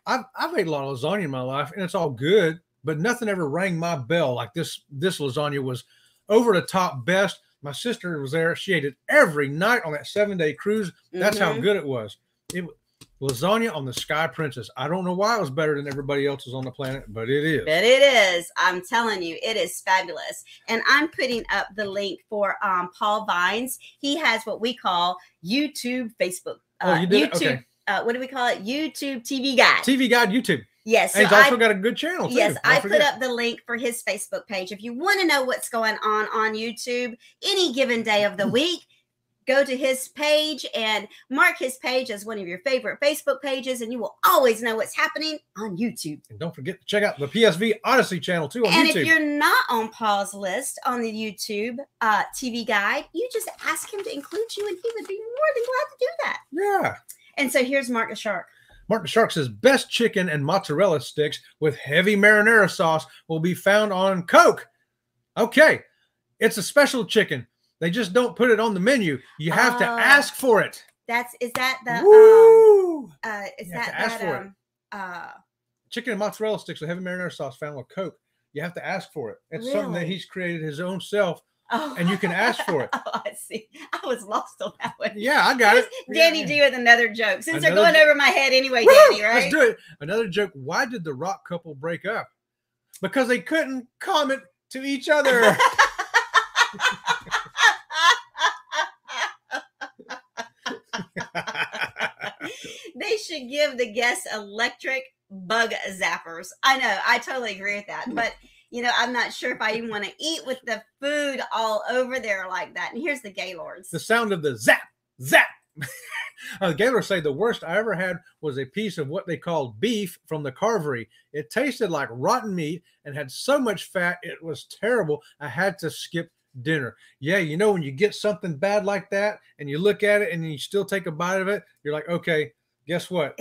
I've ate a lot of lasagna in my life, and it's all good, but nothing ever rang my bell like this. This lasagna was over the top best. My sister was there. She ate it every night on that 7-day cruise. That's how good it was. Lasagna on the Sky Princess. I don't know why it was better than everybody else's on the planet, but it is. But it is. I'm telling you, it is fabulous. And I'm putting up the link for Paul Vines. He has what we call YouTube, Facebook. What do we call it? YouTube TV Guide. TV Guide YouTube. Yes. So and he's also got a good channel, too. Yes, I put up the link for his Facebook page. If you want to know what's going on YouTube any given day of the week, go to his page and mark his page as one of your favorite Facebook pages, and you will always know what's happening on YouTube. And don't forget to check out the PSV Odyssey channel, too, on YouTube. And if you're not on Paul's list on the YouTube TV Guide, you just ask him to include you, and he would be more than glad to do that. Yeah. And so here's Mark the Shark. Mark the Shark says, best chicken and mozzarella sticks with heavy marinara sauce will be found on Coke. Okay. It's a special chicken. They just don't put it on the menu. You have to ask for it. Chicken and mozzarella sticks with heavy marinara sauce found with Coke. You have to ask for it. It's something that he's created his own self. Oh. And you can ask for it. Oh, I see. I was lost on that one. Yeah, I got it. Danny D with another joke. Since they're going over my head anyway, Danny, right? Let's do it. Another joke. Why did the rock couple break up? Because they couldn't comment to each other. They should give the guests electric bug zappers. I know. I totally agree with that. But, you know, I'm not sure if I even want to eat with the food all over there like that. And here's the Gaylords. The sound of the zap, zap. The Gaylords say the worst I ever had was a piece of what they called beef from the carvery. It tasted like rotten meat and had so much fat. It was terrible. I had to skip dinner. Yeah, you know, when you get something bad like that and you look at it and you still take a bite of it, you're like, okay, guess what?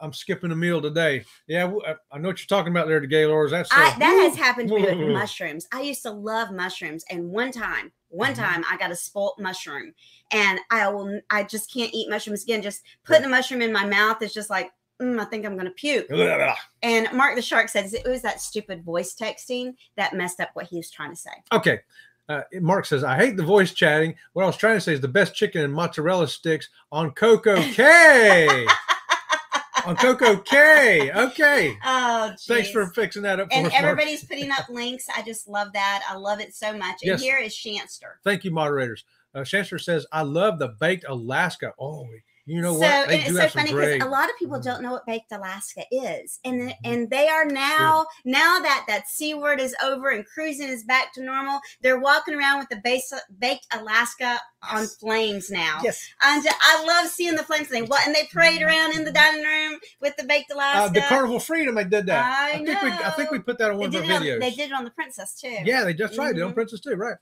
I'm skipping a meal today. Yeah, I know what you're talking about there, the Gaylords. That has happened to me with mushrooms. I used to love mushrooms, and one time I got a spoilt mushroom, and I just can't eat mushrooms again. Just putting a mushroom in my mouth is just like, I think I'm going to puke. And Mark the Shark says it was that stupid voice texting that messed up what he was trying to say. Okay. Mark says, I hate the voice chatting. What I was trying to say is the best chicken and mozzarella sticks on Coco K. On Coco K. Okay. Oh, geez. Thanks for fixing that up for us, Mark. And everybody's putting up links. I just love that. I love it so much. And here is Shanster. Thank you, moderators. Shanster says, I love the baked Alaska. Oh, You know what? It's so funny because a lot of people don't know what Baked Alaska is, and they are now, now that Sea word is over and cruising is back to normal, they're walking around with the Baked Alaska on flames now. Yes, and I love seeing the flames thing. Well, and they parade around in the dining room with the Baked Alaska. The Carnival Freedom, they did that. I think we put that on one of our videos. They did it on the Princess too. Yeah, they just tried it on Princess too. Right.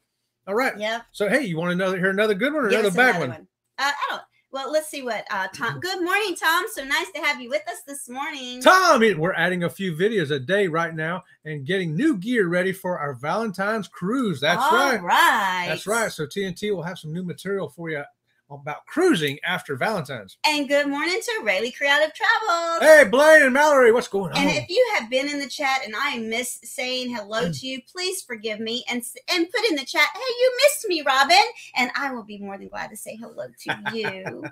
All right. Yeah. So hey, you want another good one or another bad one? I don't. Well, let's see what Tom. Good morning, Tom. So nice to have you with us this morning. Tom, we're adding a few videos a day right now and getting new gear ready for our Valentine's cruise. That's right. That's right. So TNT will have some new material for you about cruising after Valentine's. And good morning to Rayleigh Creative Travels. Hey, Blaine and Mallory, what's going on? And if you have been in the chat and I miss saying hello to you, please forgive me and put in the chat, hey, you missed me, Robin, and I will be more than glad to say hello to you.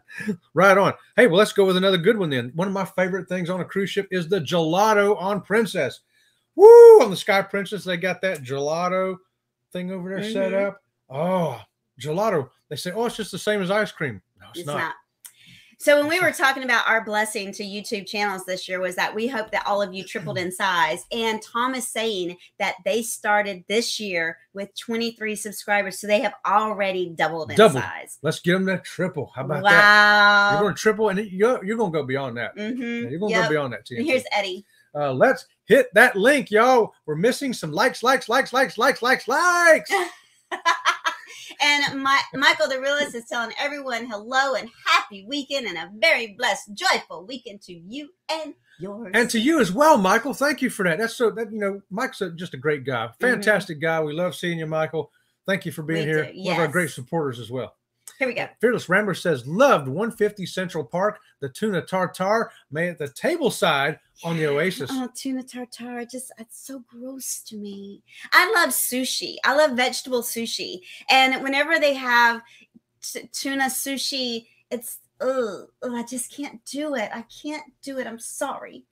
Right on. Hey, well, let's go with another good one then. One of my favorite things on a cruise ship is the gelato on Princess. Woo! On the Sky Princess, they got that gelato thing over there set up. Oh, gelato. They say, oh, it's just the same as ice cream. No, it's not. So when we were talking about our blessing to YouTube channels this year was that we hope that all of you tripled in size. And Tom is saying that they started this year with 23 subscribers. So they have already doubled in size. Let's get them to triple. How about that? You're going to triple and you're going to go beyond that. You're going to go beyond that. And here's Eddie. Let's hit that link, y'all. We're missing some likes. And Michael the Realist is telling everyone hello and happy weekend and a very blessed, joyful weekend to you and yours. And to you as well, Michael. Thank you for that. That's so that, you know, Mike's just a great guy, fantastic guy. We love seeing you, Michael. Thank you for being here. Yes. One of our great supporters as well. Here we go. Fearless Rambler says, loved 150 Central Park, the tuna tartare made at the tableside on the Oasis. Oh, tuna tartare. Just, it's so gross to me. I love sushi. I love vegetable sushi. And whenever they have tuna sushi, it's, oh, I just can't do it. I can't do it. I'm sorry.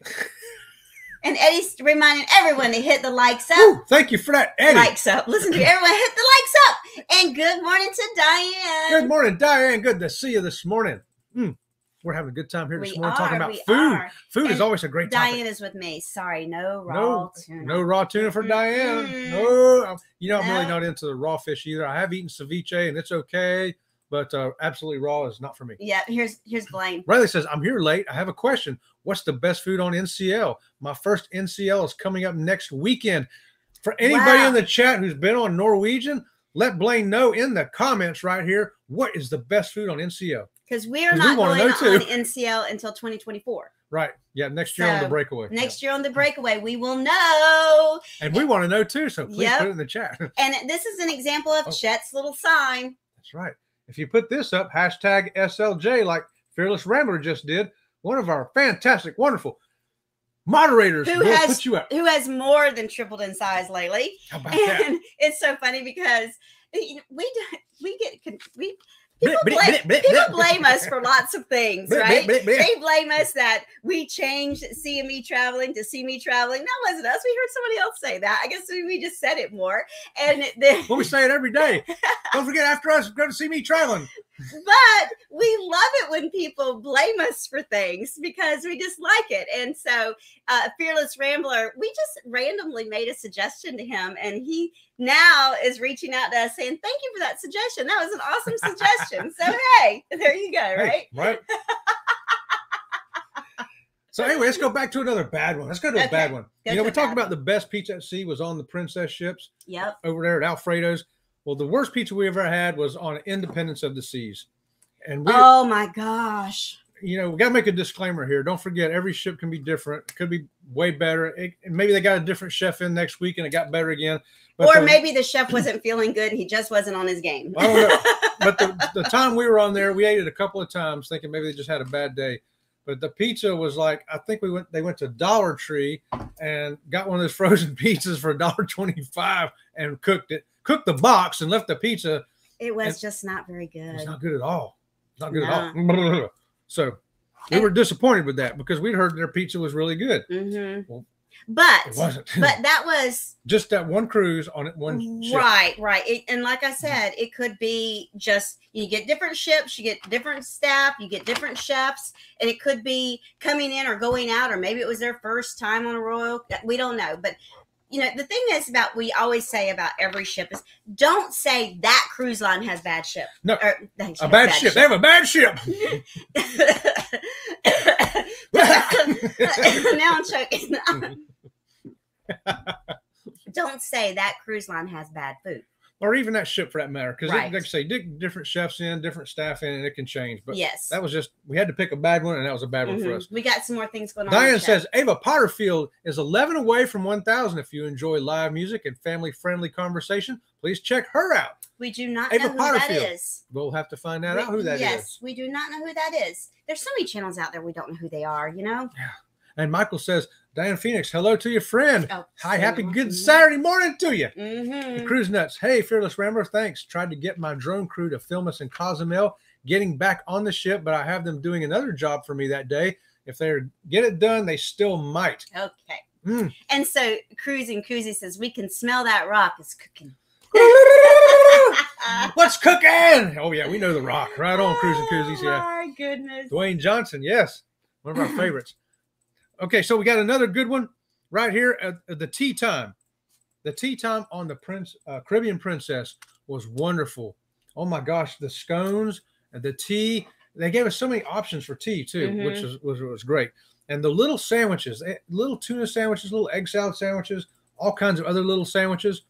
And Eddie's reminding everyone to hit the likes up. Ooh, thank you for that, Eddie. Likes up. Listen to you. Everyone hit the likes up. And good morning to Diane. Good morning, Diane. Good to see you this morning. We're having a good time here this morning talking about food. Food is always a great topic. Diane is with me. Sorry, no raw tuna. No raw tuna for Diane. No. You know, I'm really not into the raw fish either. I have eaten ceviche, and it's okay. But absolutely raw is not for me. Yeah, here's Blaine. Riley says, I'm here late. I have a question. What's the best food on NCL? My first NCL is coming up next weekend. For anybody in the chat who's been on Norwegian, let Blaine know in the comments right here, what is the best food on NCL? Because we are not going on NCL until 2024. Right. Yeah, next year on the Breakaway. Next year on the Breakaway, we will know. And we want to know too, so please put it in the chat. And this is an example of Chet's little sign. That's right. If you put this up, hashtag SLJ, like Fearless Rambler just did, one of our fantastic, wonderful moderators will put you up. Who has more than tripled in size lately. How about that? It's so funny because people blame us for lots of things, right? They blame us that we changed CME traveling to See Me Traveling. That wasn't us. We heard somebody else say that. I guess we just said it more. And then we say it every day. Don't forget, after us, go to See Me Traveling. But we love it when people blame us for things because we just like it. And so Fearless Rambler, we just randomly made a suggestion to him, and he now is reaching out to us saying, thank you for that suggestion. That was an awesome suggestion. So, hey, there you go, right? Right. So, anyway, let's go back to another bad one. Let's go to a bad one. You know, we talked about the best pizza at sea was on the Princess ships over there at Alfredo's. Well, the worst pizza we ever had was on Independence of the Seas. And we, oh my gosh. You know, we got to make a disclaimer here. Don't forget, every ship can be different. It could be way better. And maybe they got a different chef in next week and it got better again. But or maybe the chef wasn't feeling good and he just wasn't on his game. I don't know. But the time we were on there, we ate it a couple of times thinking maybe they just had a bad day. But the pizza was like, I think they went to Dollar Tree and got one of those frozen pizzas for $1.25 and cooked it. Cooked the box and left the pizza. It was just not very good. It's not good at all. It's not good at all. So we were disappointed with that because we'd heard their pizza was really good. Well, But it wasn't. But that was just that one cruise on one ship. Right, right. And like I said, it could be just you get different ships, you get different staff, you get different chefs, and it could be coming in or going out, or maybe it was their first time on a Royal. We don't know. But you know, the thing is about we always say about every ship is don't say that cruise line has bad ship. No, or, a bad ship. They have a bad ship. Now I'm choking. Don't say that cruise line has bad food, or even that ship for that matter, because right. Like I say, different chefs in, different staff in, and it can change. But yes, that was just we had to pick a bad one, and that was a bad one for us. We got some more things going on. Diane says Ava Potterfield is 11 away from 1,000. If you enjoy live music and family-friendly conversation, please check her out. We do not Ava know who Potterfield. That is. We'll have to find out who that is. Yes, we do not know who that is. There's so many channels out there we don't know who they are. You know. Yeah. And Michael says, Diane Phoenix, hello to your friend. Oh, hi, happy good Saturday morning to you. The Cruise Nuts. Hey, Fearless Rambler, thanks. Tried to get my drone crew to film us in Cozumel, getting back on the ship, but I have them doing another job for me that day. If they get it done, they still might. Okay. And so Cruising Koozie says, we can smell that rock. It's cooking. What's cooking? Oh, yeah, we know the rock. Right on, Cruising Koozies. Yeah. Oh, my goodness. Dwayne Johnson, yes. One of our favorites. Okay, so we got another good one right here at the tea time. The tea time on the Caribbean Princess was wonderful. Oh, my gosh, the scones and the tea. They gave us so many options for tea, too, which was great. And the little sandwiches, little tuna sandwiches, little egg salad sandwiches, all kinds of other little sandwiches.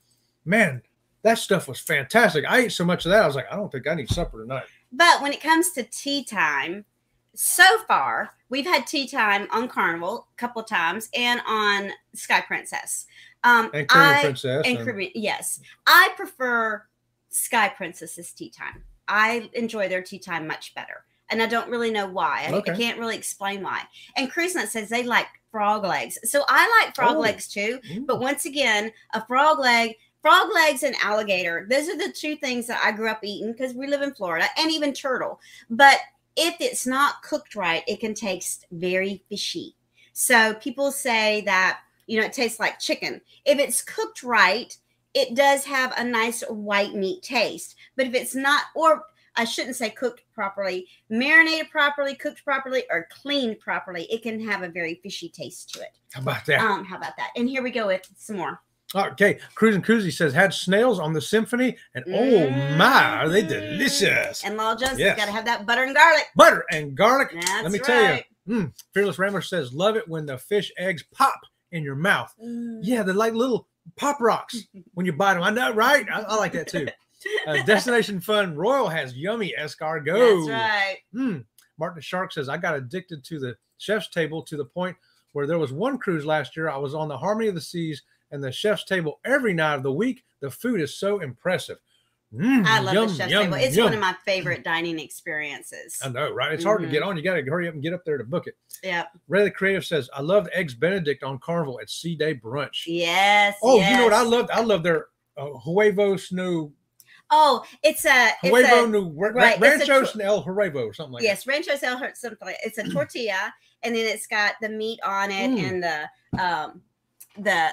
Man, that stuff was fantastic. I ate so much of that, I was like, I don't think I need supper tonight. But when it comes to tea time, so far, we've had tea time on Carnival a couple of times and on Sky Princess. And Caribbean Princess. And Caribbean, yes. I prefer Sky Princess's tea time. I enjoy their tea time much better. And I don't really know why. I can't really explain why. And Cruise Nut says they like frog legs. So I like frog legs too. But once again, a frog leg... Frog legs and alligator, those are the two things that I grew up eating because we live in Florida, and even turtle. But if it's not cooked right, it can taste very fishy. So people say that, you know, it tastes like chicken. If it's cooked right, it does have a nice white meat taste. But if it's not, or I shouldn't say cooked properly, marinated properly, cooked properly, or cleaned properly, it can have a very fishy taste to it. How about that? How about that? And here we go with some more. Okay, Cruising Koozie says, had snails on the symphony, and oh my, are they delicious. And Lol Jones, got to have that butter and garlic. Butter and garlic. That's Let me tell you. Fearless Rambler says, love it when the fish eggs pop in your mouth. Yeah, they're like little pop rocks when you bite them. I know, right? I like that too. Destination Fun Royal has yummy escargot. That's right. Martin the Shark says, I got addicted to the chef's table to the point where there was one cruise last year. I was on the Harmony of the Seas, and the chef's table every night of the week. The food is so impressive. I love the chef's table. It's one of my favorite dining experiences. I know, right? It's hard to get on. You got to hurry up and get up there to book it. Yep. Ray the Creative says, I love Eggs Benedict on Carnival at Sea Day Brunch. Yes. Oh, yes. You know what I loved? I love their huevos no. Oh, it's a huevo no right, ranchos el huevo or something like that. Yes, ranchos el huevo something like that. It's a tortilla, and then it's got the meat on it and the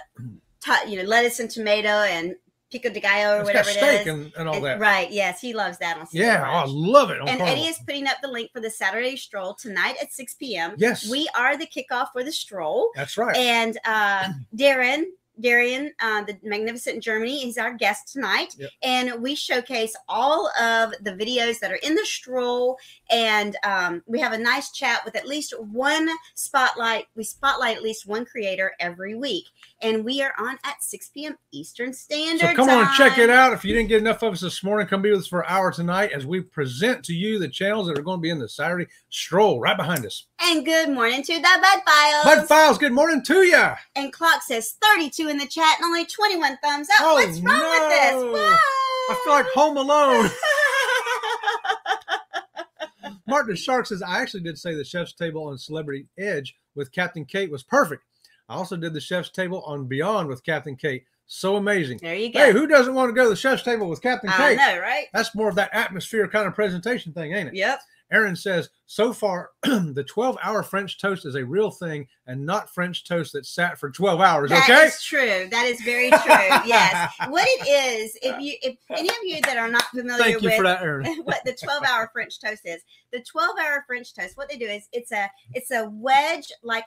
you know, lettuce and tomato and pico de gallo or whatever it is. Steak and all that. Right, yes. He loves that on Saturday. Yeah, I love it. And Eddie is putting up the link for the Saturday stroll tonight at 6 p.m. Yes. We are the kickoff for the stroll. That's right. And Darian, the Magnificent in Germany, is our guest tonight. Yep. And we showcase all of the videos that are in the stroll. And we have a nice chat with at least one spotlight. We spotlight at least one creator every week. And we are on at 6 p.m. Eastern Standard Time. So come on and check it out. If you didn't get enough of us this morning, come be with us for an hour tonight as we present to you the channels that are going to be in the Saturday stroll right behind us. And good morning to the Bud Files. Bud Files, good morning to you. And Clock says 32 in the chat and only 21 thumbs up. Oh, what's wrong with this? Whoa. I feel like Home Alone. Martin Shark says, I actually did say the chef's table on Celebrity Edge with Captain Kate was perfect. I also did the chef's table on Beyond with Captain Kate. So amazing. There you go. Hey, who doesn't want to go to the chef's table with Captain Kate? I know, right? That's more of that atmosphere kind of presentation thing, ain't it? Yep. Aaron says, so far, the 12-hour French toast is a real thing and not French toast that sat for 12 hours, okay? That is true. That is very true, yes. What it is, if any of you that are not familiar with what the 12-hour French toast is, the 12-hour French toast, what they do is it's a wedge, like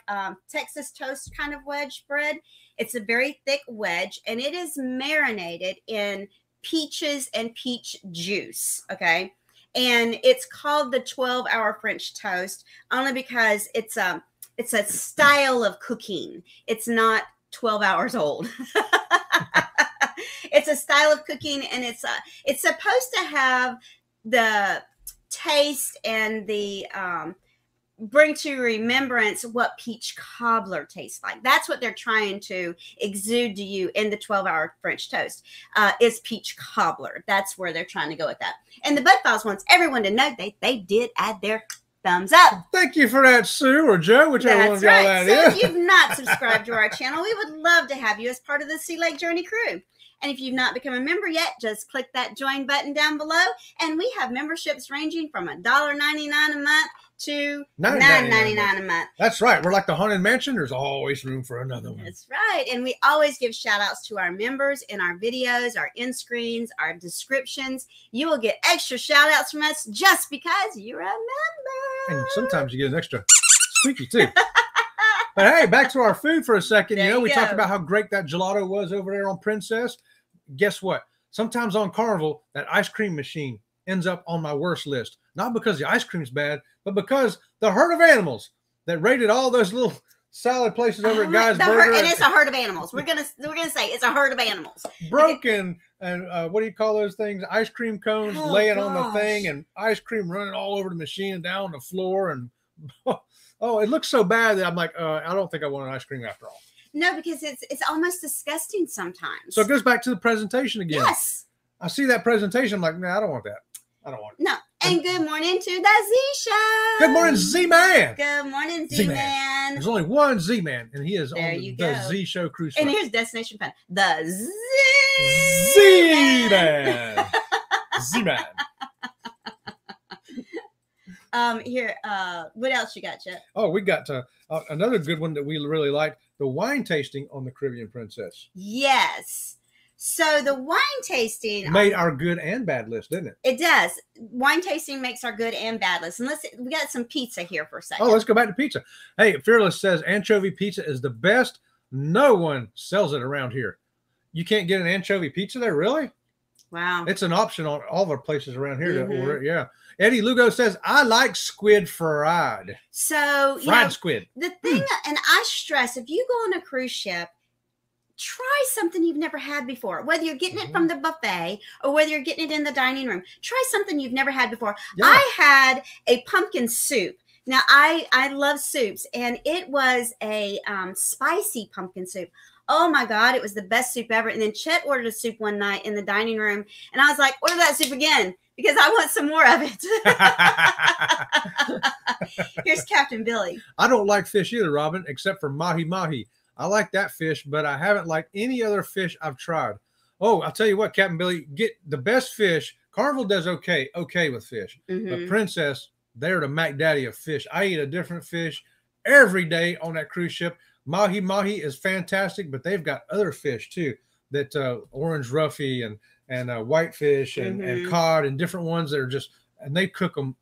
Texas toast kind of wedge bread. It's a very thick wedge, and it is marinated in peaches and peach juice, okay? And it's called the 12-hour French toast only because it's a style of cooking. It's not 12 hours old. It's a style of cooking, and it's supposed to have the taste and the bring to remembrance what peach cobbler tastes like. That's what they're trying to exude to you in the 12-hour French toast is peach cobbler. That's where they're trying to go with that. And the Bud Files wants everyone to know they did add their thumbs up. Thank you for that, Sue or Joe, whichever one of y'all that is. So if you've not subscribed to our channel, we would love to have you as part of the Sea Leg Journey crew. And if you've not become a member yet, just click that join button down below. And we have memberships ranging from $1.99 a month to $9.99 a month. That's right. We're like the Haunted Mansion. There's always room for another one. That's right. And we always give shout outs to our members in our videos, our end screens, our descriptions. You will get extra shout outs from us just because you're a member. And sometimes you get an extra squeaky too. But hey, back to our food for a second. There you know, we talked about how great that gelato was over there on Princess. Guess what? Sometimes on Carnival, that ice cream machine ends up on my worst list. Not because the ice cream's bad, but because the herd of animals that raided all those little salad places over at Guy's Burger. And it's a herd of animals. We're gonna say it's a herd of animals. Broken and what do you call those things? Ice cream cones laying on the thing, and ice cream running all over the machine and down the floor. And oh, it looks so bad that I'm like, I don't think I want an ice cream after all. No, because it's almost disgusting sometimes. So it goes back to the presentation again. Yes. I see that presentation. I'm like, nah, I don't want that. I don't want it. No. And good morning to the Z Show. Good morning, Z-Man. Good morning, Z-Man. There's only one Z-Man, and he is on the Z Show cruise. And here's Destination Fun. The Z-Man. Z-Man. Here, what else you got, Jeff? Oh, we got another good one that we really like, the wine tasting on the Caribbean Princess. Yes. So the wine tasting made our good and bad list, didn't it? It does. Wine tasting makes our good and bad list. And we got some pizza here for a second. Oh, let's go back to pizza. Hey, Fearless says anchovy pizza is the best. No one sells it around here. You can't get an anchovy pizza there, really? Wow. It's an option on all of our places around here. Mm-hmm. To order. Yeah. Eddie Lugo says, I like squid fried. So, fried squid. The thing, and I stress, if you go on a cruise ship, try something you've never had before, whether you're getting it from the buffet or whether you're getting it in the dining room. Try something you've never had before. Yeah. I had a pumpkin soup. Now, I love soups, and it was a spicy pumpkin soup. Oh, my God, it was the best soup ever. And then Chet ordered a soup one night in the dining room, and I was like, order that soup again, because I want some more of it. Here's Captain Billy. I don't like fish either, Robin, except for mahi-mahi. I like that fish, but I haven't liked any other fish I've tried. Oh, I'll tell you what, Captain Billy, get the best fish. Carnival does okay with fish. But Princess, they're the Mac Daddy of fish. I eat a different fish every day on that cruise ship. Mahi-mahi is fantastic, but they've got other fish too, that orange roughy and whitefish and cod and different ones that are just, and they cook them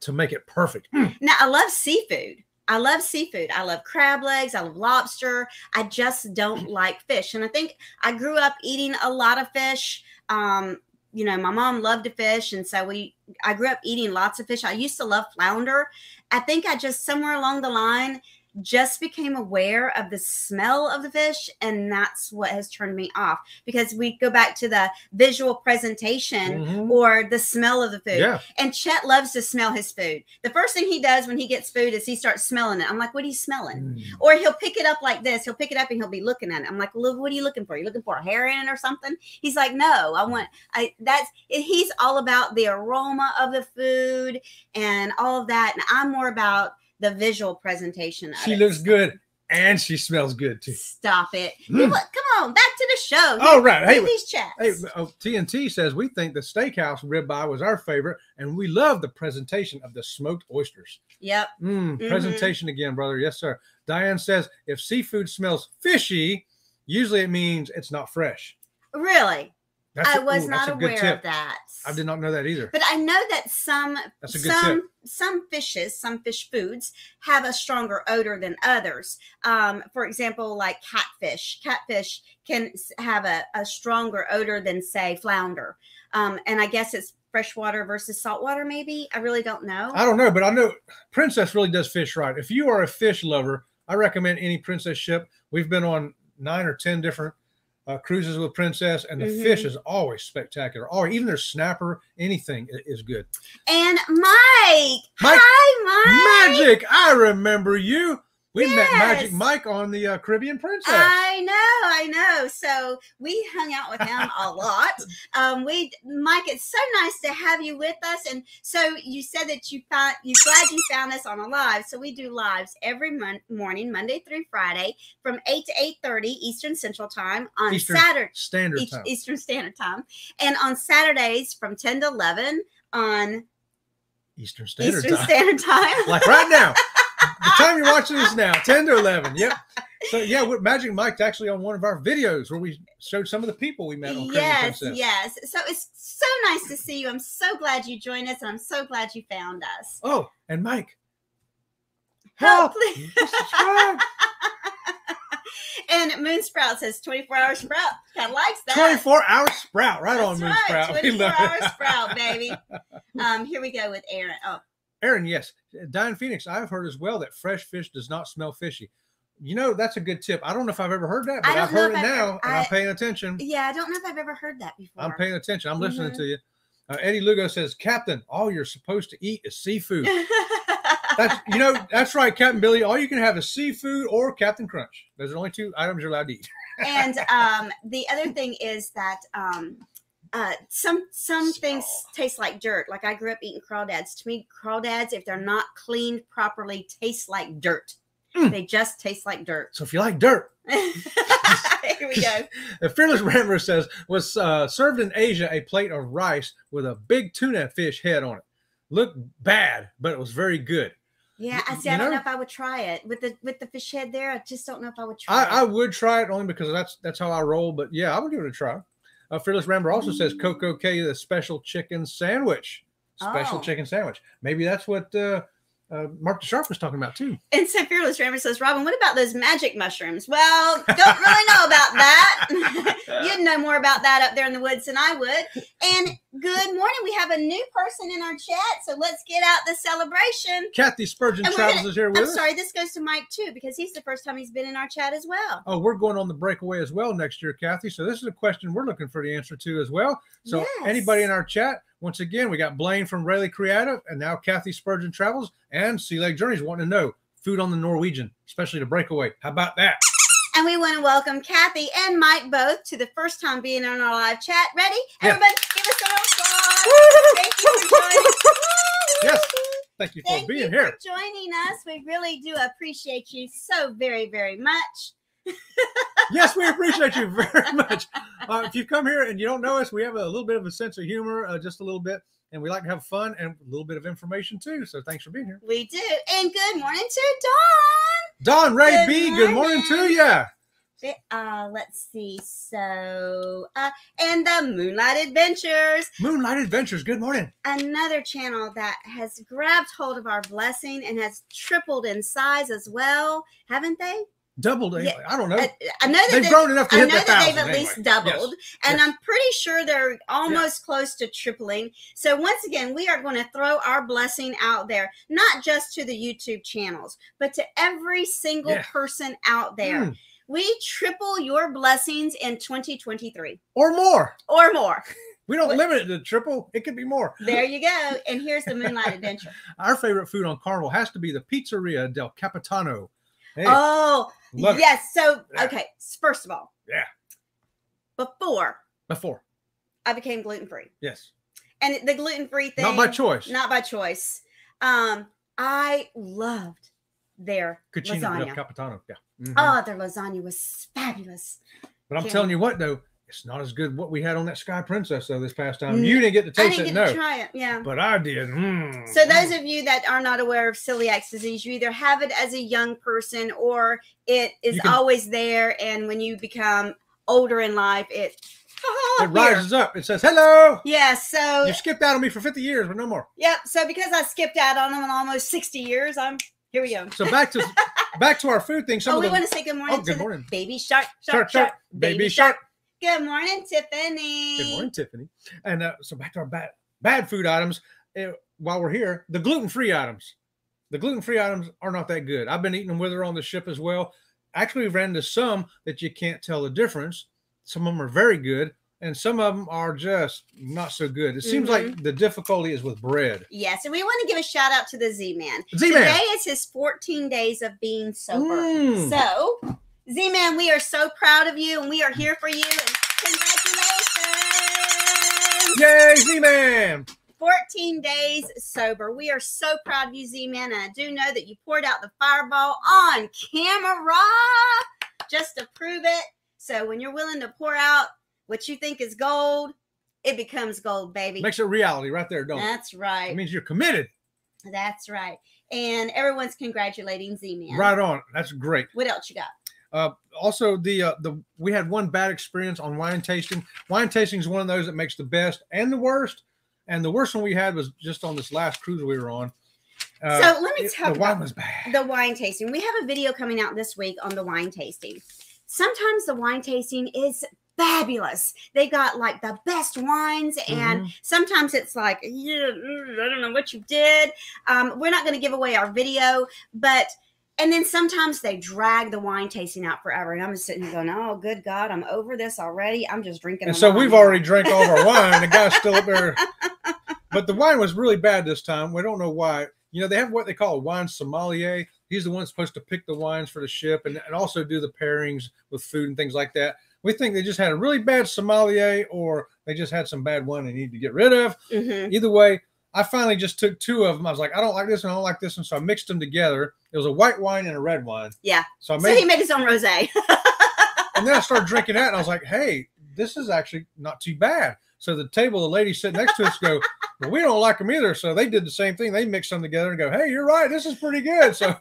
to make it perfect. Now, I love seafood. I love seafood. I love crab legs. I love lobster. I just don't like fish. And I think I grew up eating a lot of fish. You know, my mom loved to fish. And so I grew up eating lots of fish. I used to love flounder. I think I just somewhere along the line just became aware of the smell of the fish. And that's what has turned me off, because we go back to the visual presentation or the smell of the food. Yeah. And Chet loves to smell his food. The first thing he does when he gets food is he starts smelling it. I'm like, what are you smelling? Or he'll pick it up like this. He'll pick it up and he'll be looking at it. I'm like, look, what are you looking for? Are you looking for a hair in it or something? He's like, no, he's all about the aroma of the food and all of that. And I'm more about the visual presentation of it. She looks good And she smells good too. Stop it. Hey, look, come on, back to the show. All right. Hey, these chats. Hey, oh, TNT says we think the steakhouse ribeye was our favorite, and we love the presentation of the smoked oysters. Yep. Presentation again, brother. Yes, sir. Diane says if seafood smells fishy, usually it means it's not fresh. Really? I was not aware of that. I did not know that either. But I know that some fishes, some fish foods have a stronger odor than others. For example, like catfish. Catfish can have a stronger odor than, say, flounder. And I guess it's freshwater versus saltwater, maybe. I really don't know. I don't know, but I know Princess really does fish right. If you are a fish lover, I recommend any Princess ship. We've been on 9 or 10 different cruises with Princess, and the fish is always spectacular. Or even their snapper, anything is good. And Mike, hi, Mike. Magic, I remember you. We met Magic Mike on the Caribbean Princess. I know. So we hung out with him a lot. Mike, it's so nice to have you with us. And so you said that you're glad you found us on a live. So we do lives every morning, Monday through Friday, from 8 to 8:30 Eastern Central Time on Eastern Standard Time, and on Saturdays from 10 to 11 on Eastern Standard Time, like right now. The time you're watching this now, 10 to 11. Yep. So, yeah, with Magic Mike's actually on one of our videos where we showed some of the people we met on Caribbean Princess. Yes. So it's so nice to see you. I'm so glad you joined us, and I'm so glad you found us. Oh, and Mike. Help, please. Subscribe. And Moonsprout says 24-hour sprout. Kind of likes that. 24-hour sprout. Right on, Moonsprout. 24-hour sprout, baby. Here we go with Aaron. Oh. Aaron, yes. Diane Phoenix, I've heard as well that fresh fish does not smell fishy. You know, that's a good tip. I don't know if I've ever heard that, but I've heard it now, and I'm paying attention. Yeah, I don't know if I've ever heard that before. I'm paying attention. I'm listening to you. Eddie Lugo says, Captain, all you're supposed to eat is seafood. That's right, Captain Billy. All you can have is seafood or Captain Crunch. Those are only two items you're allowed to eat. And the other thing is that some things taste like dirt. Like I grew up eating crawdads. To me, crawdads, if they're not cleaned properly, taste like dirt. They just taste like dirt. So if you like dirt. Here we go. The Fearless Rambler says, was served in Asia a plate of rice with a big tuna fish head on it. Looked bad, but it was very good. Yeah, I don't know if I would try it with the fish head there. I just don't know if I would try it. I would try it only because that's how I roll. But yeah, I would give it a try. Fearless Rambler also says Coco K, the special chicken sandwich. Special chicken sandwich. Maybe that's what Mark the Sharp was talking about too. And so Fearless Rambler says, Robin, what about those magic mushrooms? Well, don't really know about that. You'd know more about that up there in the woods than I would. And good morning. We have a new person in our chat, so let's get out the celebration. Kathy Spurgeon Travels is here with us. I'm sorry, this goes to Mike too, because he's the first time he's been in our chat as well. Oh, we're going on the breakaway as well next year, Kathy. So this is a question we're looking for the answer to as well. So anybody in our chat, once again, we got Blaine from Rayleigh Creative, and now Kathy Spurgeon Travels and Sea Leg Journeys wanting to know food on the Norwegian, especially the breakaway. How about that? And we want to welcome Kathy and Mike both to the first time being on our live chat. Ready? Everybody, give us a little applause. Thank you for joining us. Yes. Thank you for being here. Thank you for joining us. We really do appreciate you so very, very much. Yes, we appreciate you very much. If you come here and you don't know us, we have a little bit of a sense of humor, just a little bit. And we like to have fun and a little bit of information, too. So thanks for being here. We do. And good morning to Dawn. Dawn Ray B. Good morning to you. Let's see. So, and the Moonlight Adventures. Moonlight Adventures. Good morning. Another channel that has grabbed hold of our blessing and has tripled in size as well. Haven't they? Doubled, anyway. Yeah. I don't know. I know that they've grown enough to hit the 1,000. I know that they've at least doubled, and I'm pretty sure they're almost close to tripling. So once again, we are going to throw our blessing out there, not just to the YouTube channels, but to every single person out there. We triple your blessings in 2023, or more, or more. We don't limit it to triple. It could be more. There you go. And here's the Moonlight Adventure. Our favorite food on Carnival has to be the Pizzeria del Capitano. Hey. Oh. Love it. So, okay. First of all, before I became gluten-free. Yes. And the gluten-free thing. Not by choice. I loved their lasagna. Capitano. Yeah. Mm-hmm. Oh, their lasagna was fabulous. But I'm telling you what, though, it's not as good what we had on that Sky Princess, though, this past time. You didn't get to taste it, no. I didn't get to try it, yeah. But I did. Mm. So those of you that are not aware of celiac disease, you either have it as a young person or it is always there. And when you become older in life, it rises up. It says, hello. Yeah, so. You skipped out on me for 50 years, but no more. Yep. So because I skipped out on them in almost 60 years, I'm. Here we go. So back to our food thing. Some want to say good morning to Baby Shark. Shark. Baby Shark. Good morning, Tiffany. Good morning, Tiffany. And so back to our bad food items. While we're here, the gluten-free items. The gluten-free items are not that good. I've been eating them with her on the ship as well. Actually, we ran into some that you can't tell the difference. Some of them are very good, and some of them are just not so good. It seems like the difficulty is with bread. Yes, and we want to give a shout out to the Z-Man. Today is his 14 days of being sober. Mm. So, Z-Man, we are so proud of you, and we are here for you. And congratulations! Yay, Z-Man! 14 days sober. We are so proud of you, Z-Man, and I do know that you poured out the fireball on camera just to prove it. So when you're willing to pour out what you think is gold, it becomes gold, baby. Makes it reality right there, don't it? That's right. It means you're committed. That's right. And everyone's congratulating Z-Man. Right on. That's great. What else you got? Also, we had one bad experience on wine tasting. Wine tasting is one of those that makes the best and the worst. And the worst one we had was just on this last cruise we were on. So let me tell you. The wine was bad. The wine tasting. We have a video coming out this week on the wine tasting. Sometimes the wine tasting is fabulous. They got like the best wines, and sometimes it's like, yeah, I don't know what you did. We're not going to give away our video, but and then sometimes they drag the wine tasting out forever, and I'm just sitting here going, oh, good God, I'm over this already. I'm just drinking. And so we've already drank all of our wine. The guy's still up there. But the wine was really bad this time. We don't know why. You know, they have what they call a wine sommelier. He's the one supposed to pick the wines for the ship and also do the pairings with food and things like that. We think they just had a really bad sommelier, or they just had some bad one they need to get rid of. Either way, I finally just took two of them. I was like, I don't like this and I don't like this one. So I mixed them together. It was a white wine and a red wine. Yeah. So he made his own rosé. And then I started drinking that, and I was like, hey, this is actually not too bad. So the table, the lady sitting next to us go, well, we don't like them either. So they did the same thing. They mixed them together and go, hey, you're right. This is pretty good. So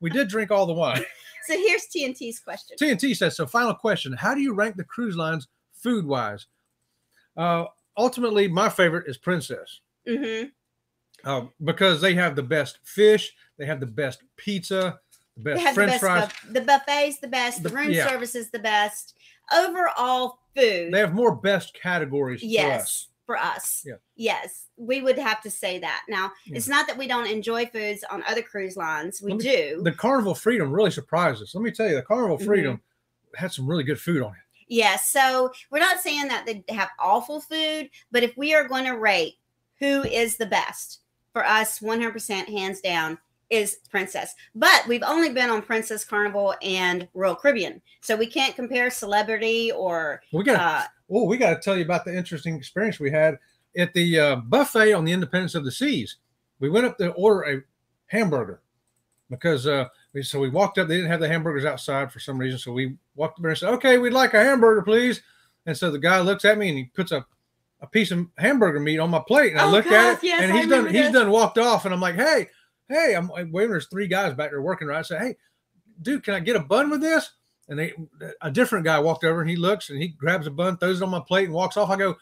we did drink all the wine. So here's TNT's question. TNT says, so final question. How do you rank the cruise lines food-wise? Ultimately, my favorite is Princess. Because they have the best fish. They have the best pizza. The best French fries. The buffet's the best. The room service is the best. Overall food. They have more best categories for us. Yeah. Yes, we would have to say that. Now, it's not that we don't enjoy foods on other cruise lines. We do. The Carnival Freedom really surprised us. Let me tell you, the Carnival Freedom had some really good food on it. Yeah, so we're not saying that they have awful food, but if we are going to rate who is the best, for us, 100% hands down, is Princess. But we've only been on Princess, Carnival, and Royal Caribbean. So we can't compare celebrity or... we got to tell you about the interesting experience we had at the buffet on the Independence of the Seas. We went up to order a hamburger because we walked up. They didn't have the hamburgers outside for some reason. So we walked up there and said, okay, we'd like a hamburger, please. And so the guy looks at me and he puts a piece of hamburger meat on my plate. And I look at it and he's done walked off. And I'm like, hey, I'm waiting. There's three guys back there working. Right. I said, hey, dude, can I get a bun with this? And a different guy walked over, and he looks, and he grabs a bun, throws it on my plate, and walks off. I go,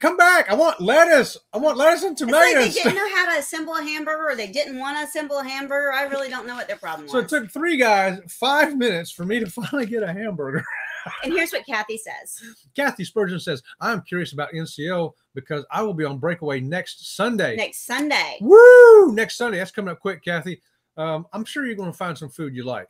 come back. I want lettuce. I want lettuce and tomatoes. It's like they didn't know how to assemble a hamburger, or they didn't want to assemble a hamburger. I really don't know what their problem was. So it took three guys 5 minutes for me to finally get a hamburger. And here's what Kathy says. Kathy Spurgeon says, I'm curious about NCL because I will be on Breakaway next Sunday. Next Sunday. Woo! Next Sunday. That's coming up quick, Kathy. I'm sure you're going to find some food you like.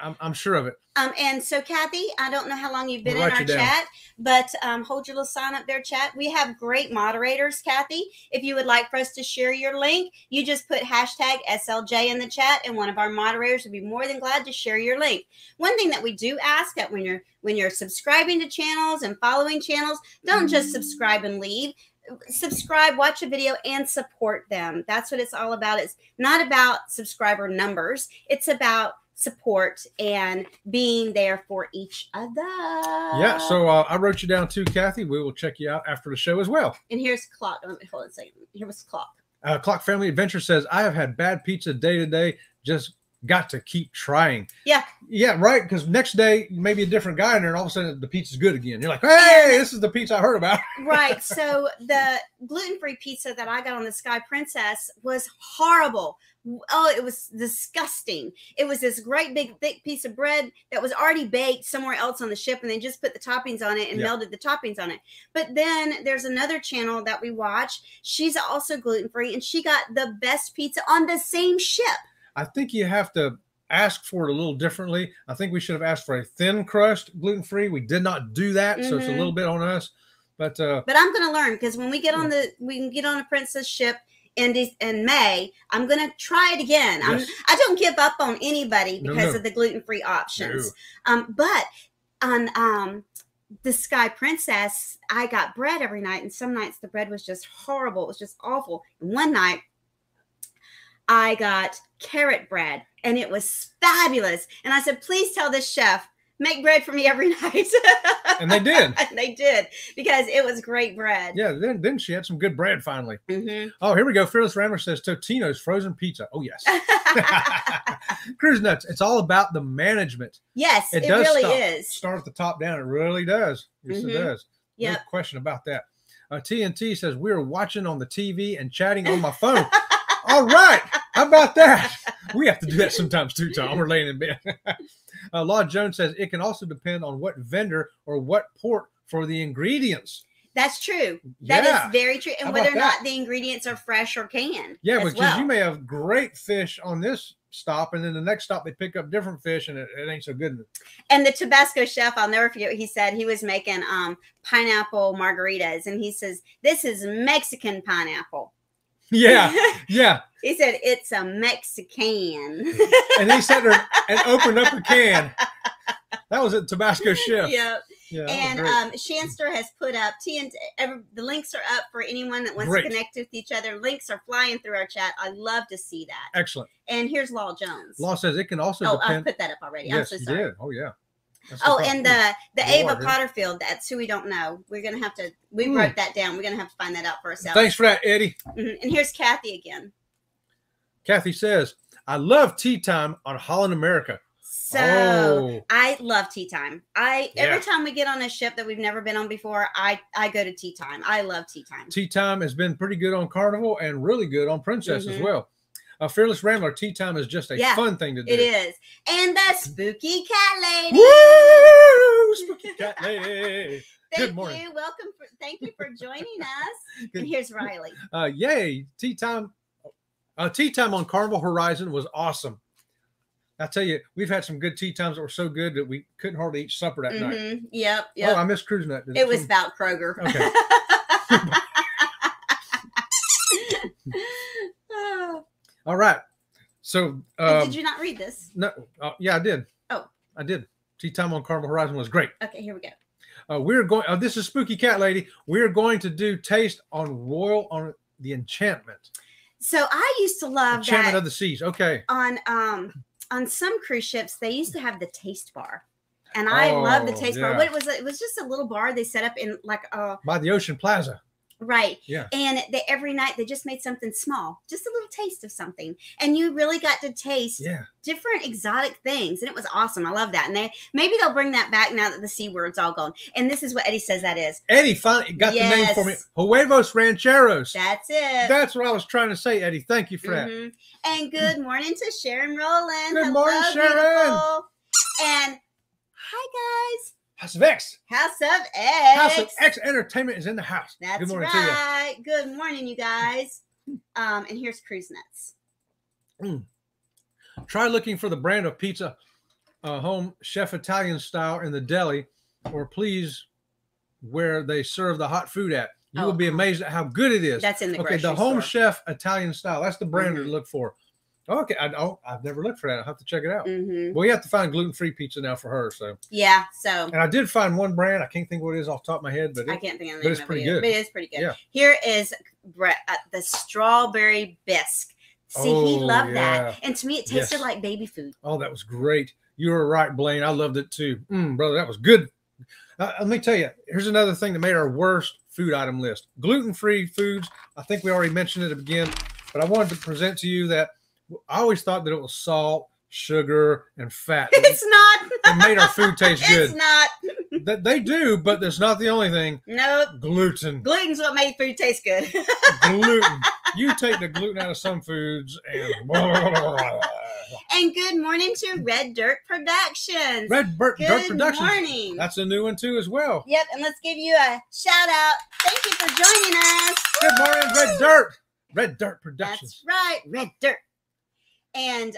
I'm sure of it. And so, Kathy, I don't know how long you've been in our chat, but hold your little sign up there, chat. We have great moderators, Kathy. If you would like for us to share your link, you just put #SLJ in the chat, and one of our moderators would be more than glad to share your link. One thing that we do ask that when you're subscribing to channels and following channels, don't just subscribe and leave. subscribe, watch a video, and support them. That's what it's all about. It's not about subscriber numbers. It's about support and being there for each other. Yeah, so I wrote you down too, Kathy. We will check you out after the show as well. And here's Clock. Hold on a second. Here was Clock. Clock Family Adventure says, I have had bad pizza day to day. Just got to keep trying. Yeah. Yeah, right, because next day, maybe a different guy in there, and all of a sudden the pizza's good again. You're like, hey, this is the pizza I heard about. Right, so the gluten-free pizza that I got on the Sky Princess was horrible. Oh, it was disgusting. It was this great big thick piece of bread that was already baked somewhere else on the ship, and they just put the toppings on it and melted the toppings on it. But then there's another channel that we watch. She's also gluten-free, and she got the best pizza on the same ship. I think you have to ask for it a little differently. I think we should have asked for a thin crust, gluten-free. We did not do that, so it's a little bit on us. But I'm going to learn, because when we get on the a Princess ship in May, I'm going to try it again. Yes. I don't give up on anybody because of the gluten-free options. No. But on the Sky Princess, I got bread every night, and some nights the bread was just horrible. It was just awful. And one night, I got carrot bread, and it was fabulous. And I said, please tell this chef, make bread for me every night. And they did. And they did, because it was great bread. Yeah, then she had some good bread finally. Oh, here we go. Fearless Rambler says, Totino's frozen pizza. Oh, yes. Cruise Nuts, it's all about the management. Yes, it does really is. Start at the top down. It really does. Yes, it does. Yeah. No question about that. TNT says, we are watching on the TV and chatting on my phone. All right. How about that? We have to do that sometimes too, Tom. We're laying in bed. Lol Jones says it can also depend on what vendor or what port for the ingredients. That's true. That is very true. And whether or not the ingredients are fresh or canned. Yeah, because you may have great fish on this stop, and then the next stop they pick up different fish, and it ain't so good. And the Tabasco chef, I'll never forget what he said. He was making pineapple margaritas, and he says, this is Mexican pineapple. Yeah, yeah. He said, it's a Mexican. And he sat there and opened up a can. That was a Tabasco chef. Yep. Yeah, and Shanster has put up, the links are up for anyone that wants to connect with each other. Links are flying through our chat. I love to see that. Excellent. And here's Lol Jones. Lol says it can also depend. Oh, I put that up already. Yes, I'm so sorry. You did. Oh, yeah. That's and the Ava Potterfield, that's who we don't know. We're going to have to, we wrote that down. We're going to have to find that out for ourselves. Thanks for that, Eddie. And here's Kathy again. Kathy says, I love tea time on Holland America. So I love tea time. Every time we get on a ship that we've never been on before, I go to tea time. I love tea time. Tea time has been pretty good on Carnival and really good on Princess as well. A Fearless Rambler, tea time is just a fun thing to do. It is. And the Spooky Cat Lady. Woo! Spooky Cat Lady. Good morning. Welcome. Thank you for joining us. And here's Riley. Yay. Tea time on Carnival Horizon was awesome. I tell you, we've had some good tea times that were so good that we couldn't hardly eat supper that night. Yep, yep. Oh, I missed Cruise Night. It was about Kroger. Okay. All right. So did you not read this? No. Yeah, I did. Oh, I did. Tea time on Carnival Horizon was great. Okay, here we go. We're going. This is Spooky Cat Lady. We're going to do taste on Royal on the Enchantment. So I used to love Enchantment of the Seas. Okay. On some cruise ships, they used to have the taste bar. And I love the taste bar. But it was just a little bar they set up in like by the Ocean Plaza. Right. Yeah. And every night they just made something small, just a little taste of something. And you really got to taste different exotic things. And it was awesome. I love that. And maybe they'll bring that back now that the C word's all gone. And this is what Eddie says that is. Eddie finally got the name for me. Huevos Rancheros. That's it. That's what I was trying to say, Eddie. Thank you for that. And good morning to Sharon Rowland. Good morning, Sharon. Beautiful. And hi, guys. House of X. House of X. House of X Entertainment is in the house. That's good morning to you. Good morning, you guys. And here's Cruise Nuts. Try looking for the brand of pizza, home chef Italian style in the deli, or please where they serve the hot food at. You will be amazed at how good it is. That's in the grocery store. The home chef Italian style. That's the brand to look for. Oh, okay. I've never looked for that. I'll have to check it out. Mm-hmm. Well, you have to find gluten-free pizza now for her. So yeah. So and I did find one brand. I can't think what it is off the top of my head, but I can't think of the name. It's pretty good. But it is pretty good. Yeah. Here is the strawberry bisque. See, he loved that, and to me, it tasted like baby food. Oh, that was great. You were right, Blaine. I loved it too, brother. That was good. Let me tell you, here's another thing that made our worst food item list: gluten-free foods. I think we already mentioned it again, but I wanted to present to you that I always thought that it was salt, sugar, and fat. It's not. It made our food taste good. It's not. That they do, but that's not the only thing. Nope. Gluten. Gluten's what made food taste good. Gluten. You take the gluten out of some foods and. And good morning to Red Dirt Productions. Good morning. That's a new one too as well. Yep, and let's give you a shout out. Thank you for joining us. Good morning, Red Dirt. Red Dirt Productions. That's right, Red Dirt. And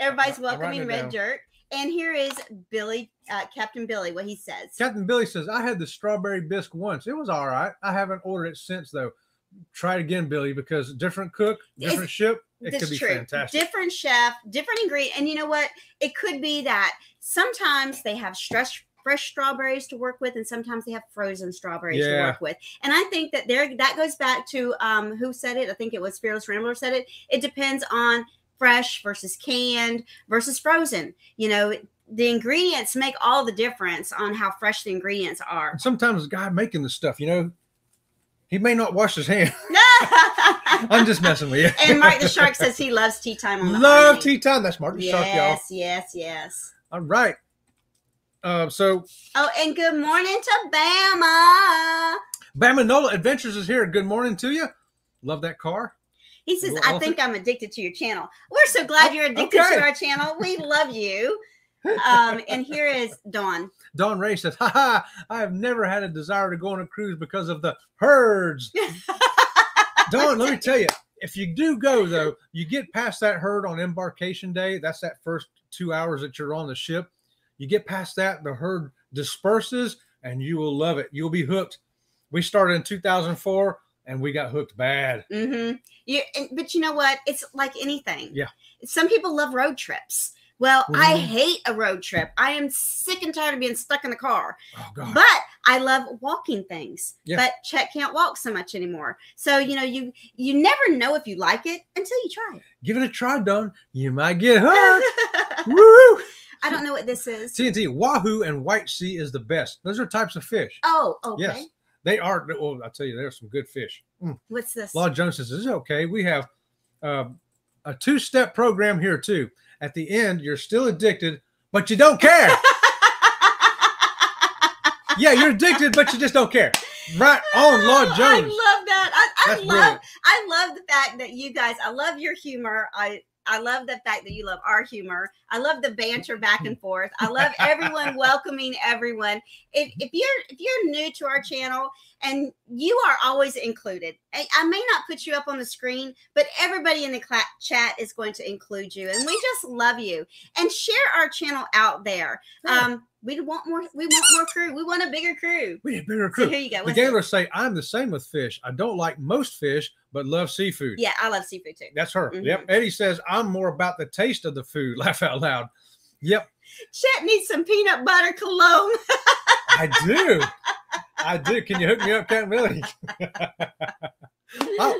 everybody's welcoming Red Dirt. And here is Billy, Captain Billy, what he says. Captain Billy says, I had the strawberry bisque once. It was all right. I haven't ordered it since, though. Try it again, Billy, because different cook, different ship, it could be fantastic. Different chef, different ingredient. And you know what? It could be that sometimes they have fresh strawberries to work with, and sometimes they have frozen strawberries to work with. And I think that that goes back to who said it. I think it was Fearless Rambler said it. It depends on fresh versus canned versus frozen. You know, the ingredients make all the difference on how fresh the ingredients are. And sometimes the guy making the stuff, you know, he may not wash his hands. I'm just messing with you. And Mark the Shark says he loves tea time on the Love tea time. That's Mark the Shark, y'all. Yes. All right. Oh, and good morning to Bama. Bamanola Adventures is here. Good morning to you. Love that car. He says, I think I'm addicted to your channel. We're so glad you're addicted to our channel. We love you. And here is Dawn. Dawn Ray says, ha-ha, I have never had a desire to go on a cruise because of the herds. Dawn, let me tell you, if you do go, though, you get past that herd on embarkation day. That's that first 2 hours that you're on the ship. You get past that, the herd disperses, and you will love it. You'll be hooked. We started in 2004. And we got hooked bad. Mm-hmm. But you know what? It's like anything. Yeah. Some people love road trips. Well, I hate a road trip. I am sick and tired of being stuck in the car. Oh, God. But I love walking things. Yeah. But Chet can't walk so much anymore. So, you know, you never know if you like it until you try it. Give it a try, Don. You might get hooked. Woo! I don't know what this is. TNT, Wahoo and White Sea is the best. Those are types of fish. Oh, okay. Yes. They are, well, I'll tell you, there's some good fish. What's this? Lol Jones says, this is okay. We have a two-step program here, too. At the end, you're still addicted, but you don't care. Yeah, you're addicted, but you just don't care. Right on, Lol Jones. I love that. I love the fact that you guys, I love your humor. I love the fact that you love our humor. I love the banter back and forth. I love everyone welcoming everyone. If you're new to our channel, and you are always included. I may not put you up on the screen, but everybody in the chat is going to include you. And we just love you. And share our channel out there. We want more crew. We want a bigger crew. We need a bigger crew. So here you go. The Gaylors say, I'm the same with fish. I don't like most fish, but love seafood. Yeah, I love seafood too. That's her. Mm-hmm. Yep. Eddie says, I'm more about the taste of the food. Laugh out loud. Yep. Chet needs some peanut butter cologne. I do. I do. Can you hook me up, Captain Billy?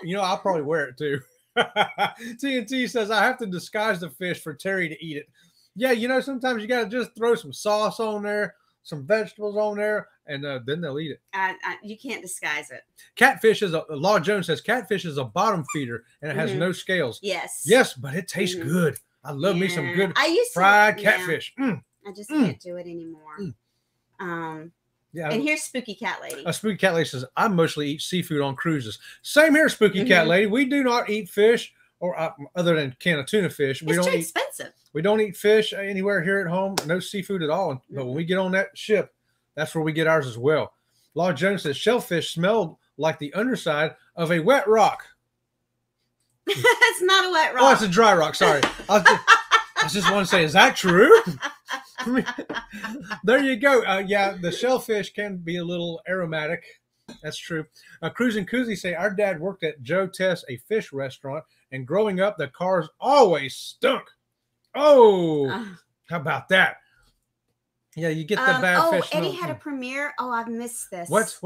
You know, I'll probably wear it too. TNT says, I have to disguise the fish for Terry to eat it. Yeah, you know, sometimes you got to just throw some sauce on there, some vegetables on there, and then they'll eat it. You can't disguise it. Catfish is Law Jones says, catfish is a bottom feeder, and it has no scales. Yes. Yes, but it tastes good. I love me some good fried catfish. Yeah. I just can't do it anymore. Yeah. And here's Spooky Cat Lady. Spooky Cat Lady says, I mostly eat seafood on cruises. Same here, Spooky Cat Lady. We do not eat fish, or other than can of tuna fish. We don't eat, expensive. We don't eat fish anywhere here at home. No seafood at all. But when we get on that ship, that's where we get ours as well. Lol Jones says, shellfish smelled like the underside of a wet rock. It's not a wet rock. Oh, it's a dry rock. Sorry. I just want to say, is that true? There you go. Yeah, the shellfish can be a little aromatic. That's true. Cruz and Koozie say, our dad worked at Joe Tess, a fish restaurant, and growing up, the cars always stunk. Oh, how about that? Yeah, you get the bad fish. Oh, Eddie had a premiere. Oh, I've missed this. What?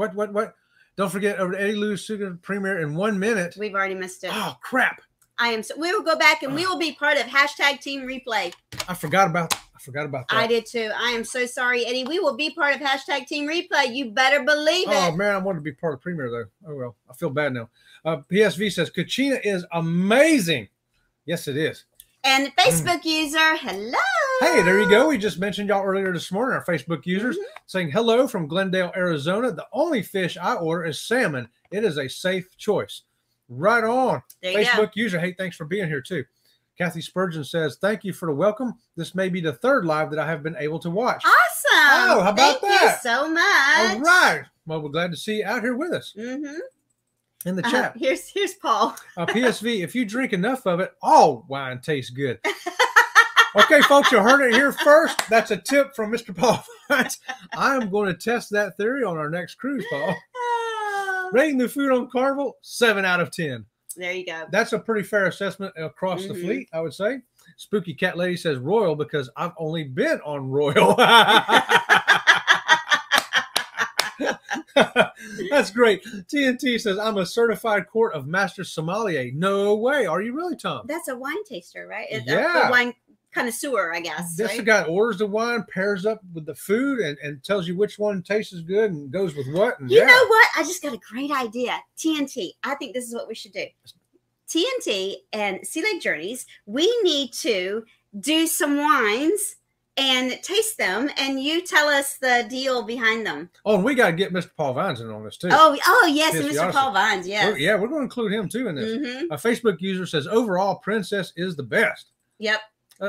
Don't forget Eddie Lou's premiere in 1 minute. We've already missed it. Oh, crap. I am. So we will go back and we will be part of hashtag Team Replay. I forgot about that. I did too. I am so sorry, Eddie. We will be part of hashtag Team Replay. You better believe it. Oh, man. I wanted to be part of premiere, though. Oh, well. I feel bad now. PSV says, Kachina is amazing. Yes, it is. And Facebook user, hello. Hey, there you go. We just mentioned y'all earlier this morning, our Facebook users, saying hello from Glendale, Arizona. The only fish I order is salmon. It is a safe choice. Right on. There Facebook user, hey, thanks for being here, too. Kathy Spurgeon says, thank you for the welcome. This may be the third live that I have been able to watch. Awesome. Oh, how about that? Thank you so much. All right. Well, we're glad to see you out here with us. In the chat. Here's Paul. PSV, if you drink enough of it, all wine tastes good. Okay, folks, you heard it here first. That's a tip from Mr. Paul Vines. I am going to test that theory on our next cruise, Paul. Rating the food on Carnival, 7 out of 10. There you go. That's a pretty fair assessment across the fleet, I would say. Spooky Cat Lady says Royal because I've only been on Royal. That's great. TNT says, I'm a certified court of master sommelier. No way. Are you really, Tom? That's a wine taster, right? Yeah. The wine connoisseur, I guess. That's right? The guy that orders the wine, pairs up with the food, and tells you which one tastes good and goes with what. And you know what? I just got a great idea. TNT. I think this is what we should do. TNT and Sea Leg Journeys, we need to do some wines and taste them, and you tell us the deal behind them. Oh, and we got to get Mr. Paul Vines in on this, too. Oh yes, and Mr. Paul Vines, yes. We're going to include him, too, in this. A Facebook user says, overall, Princess is the best. Yep.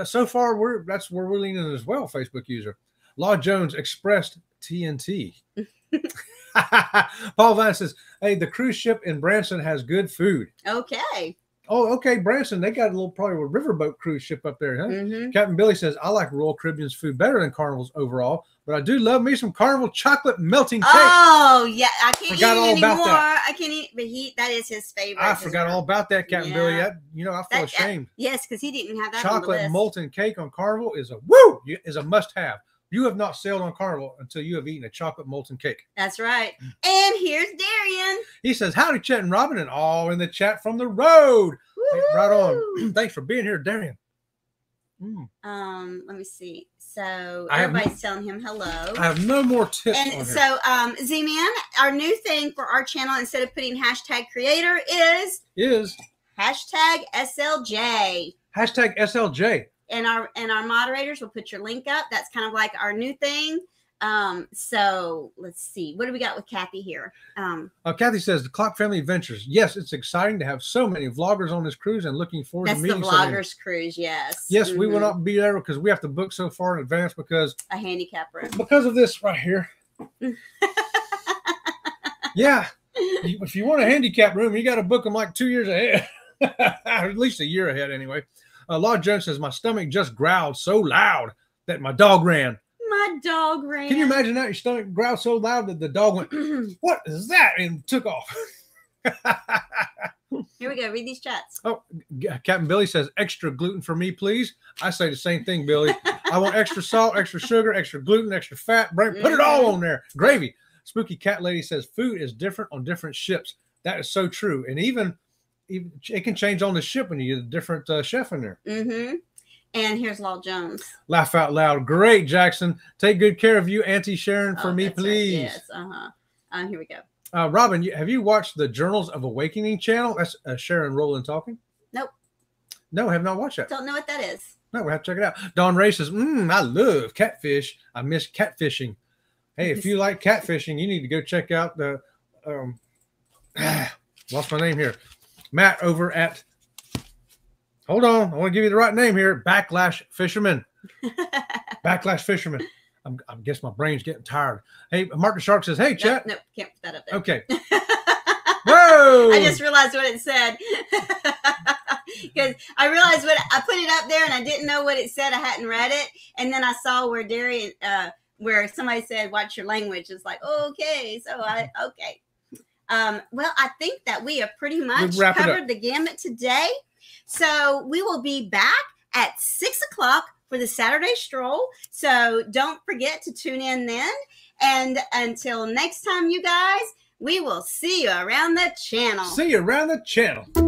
So far, that's where we're leaning as well, Facebook user. Lol Jones expressed TNT. Paul Vines says, hey, the cruise ship in Branson has good food. Okay. Oh, okay, Branson. They got a little, probably a riverboat cruise ship up there, huh? Captain Billy says, I like Royal Caribbean's food better than Carnival's overall, but I do love me some Carnival chocolate melting cake. Oh, yeah. I can't forgot eat all anymore. About that. I can't eat, but that is his favorite. I forgot all about that, Captain Billy. I feel ashamed. Yes, because he didn't have that chocolate on the list. Molten cake on Carnival is a must-have. You have not sailed on Carnival until you have eaten a chocolate molten cake. That's right. And here's Darian. He says, howdy, Chet and Robin, and all in the chat from the road. Hey, right on. Thanks for being here, Darian. Let me see. So everybody's telling him hello. I have no more tips on here. Z-Man, our new thing for our channel, instead of putting hashtag creator is hashtag SLJ. Hashtag SLJ. And our moderators will put your link up. That's kind of like our new thing. So let's see. What do we got with Kathy here? Kathy says, the Clock Family Adventures. Yes, it's exciting to have so many vloggers on this cruise and looking forward to meeting some. That's the vloggers cruise, yes. Yes, we will not be there because we have to book so far in advance because. A handicap room. Because of this right here. Yeah. If you want a handicap room, you got to book them like 2 years ahead. At least a year ahead anyway. Lord Jones says, my stomach just growled so loud that my dog ran. My dog ran. Can you imagine that? Your stomach growled so loud that the dog went, what is that? And took off. Here we go. Read these chats. Oh, Captain Billy says, extra gluten for me, please. I say the same thing, Billy. I want extra salt, extra sugar, extra gluten, extra fat. Put it all on there. Gravy. Spooky Cat Lady says, food is different on different ships. That is so true. And even it can change on the ship when you get a different chef in there. And here's Lol Jones. Laugh out loud. Great, Jackson. Take good care of you, Auntie Sharon, for me, please. Right. Yes. Here we go. Robin, have you watched the Journals of Awakening channel? That's Sharon Rowland talking. Nope. No, I have not watched that. Don't know what that is. No, we'll have to check it out. Don Ray says, I love catfish. I miss catfishing. Hey, if you like catfishing, you need to go check out the lost my name here. Matt over at, hold on, I want to give you the right name here, Backlash Fisherman. Backlash Fisherman. I guess my brain's getting tired. Hey, Martin Shark says, hey, Chet. Nope, can't put that up there. Okay. Whoa! I just realized what it said. Because I realized what, I put it up there and I didn't know what it said. I hadn't read it. And then I saw where Darian, where somebody said, watch your language. It's like, okay, so okay. Well, I think that we have pretty much covered the gamut today. So we will be back at 6 o'clock for the Saturday stroll. So don't forget to tune in then. And until next time, you guys, we will see you around the channel. See you around the channel.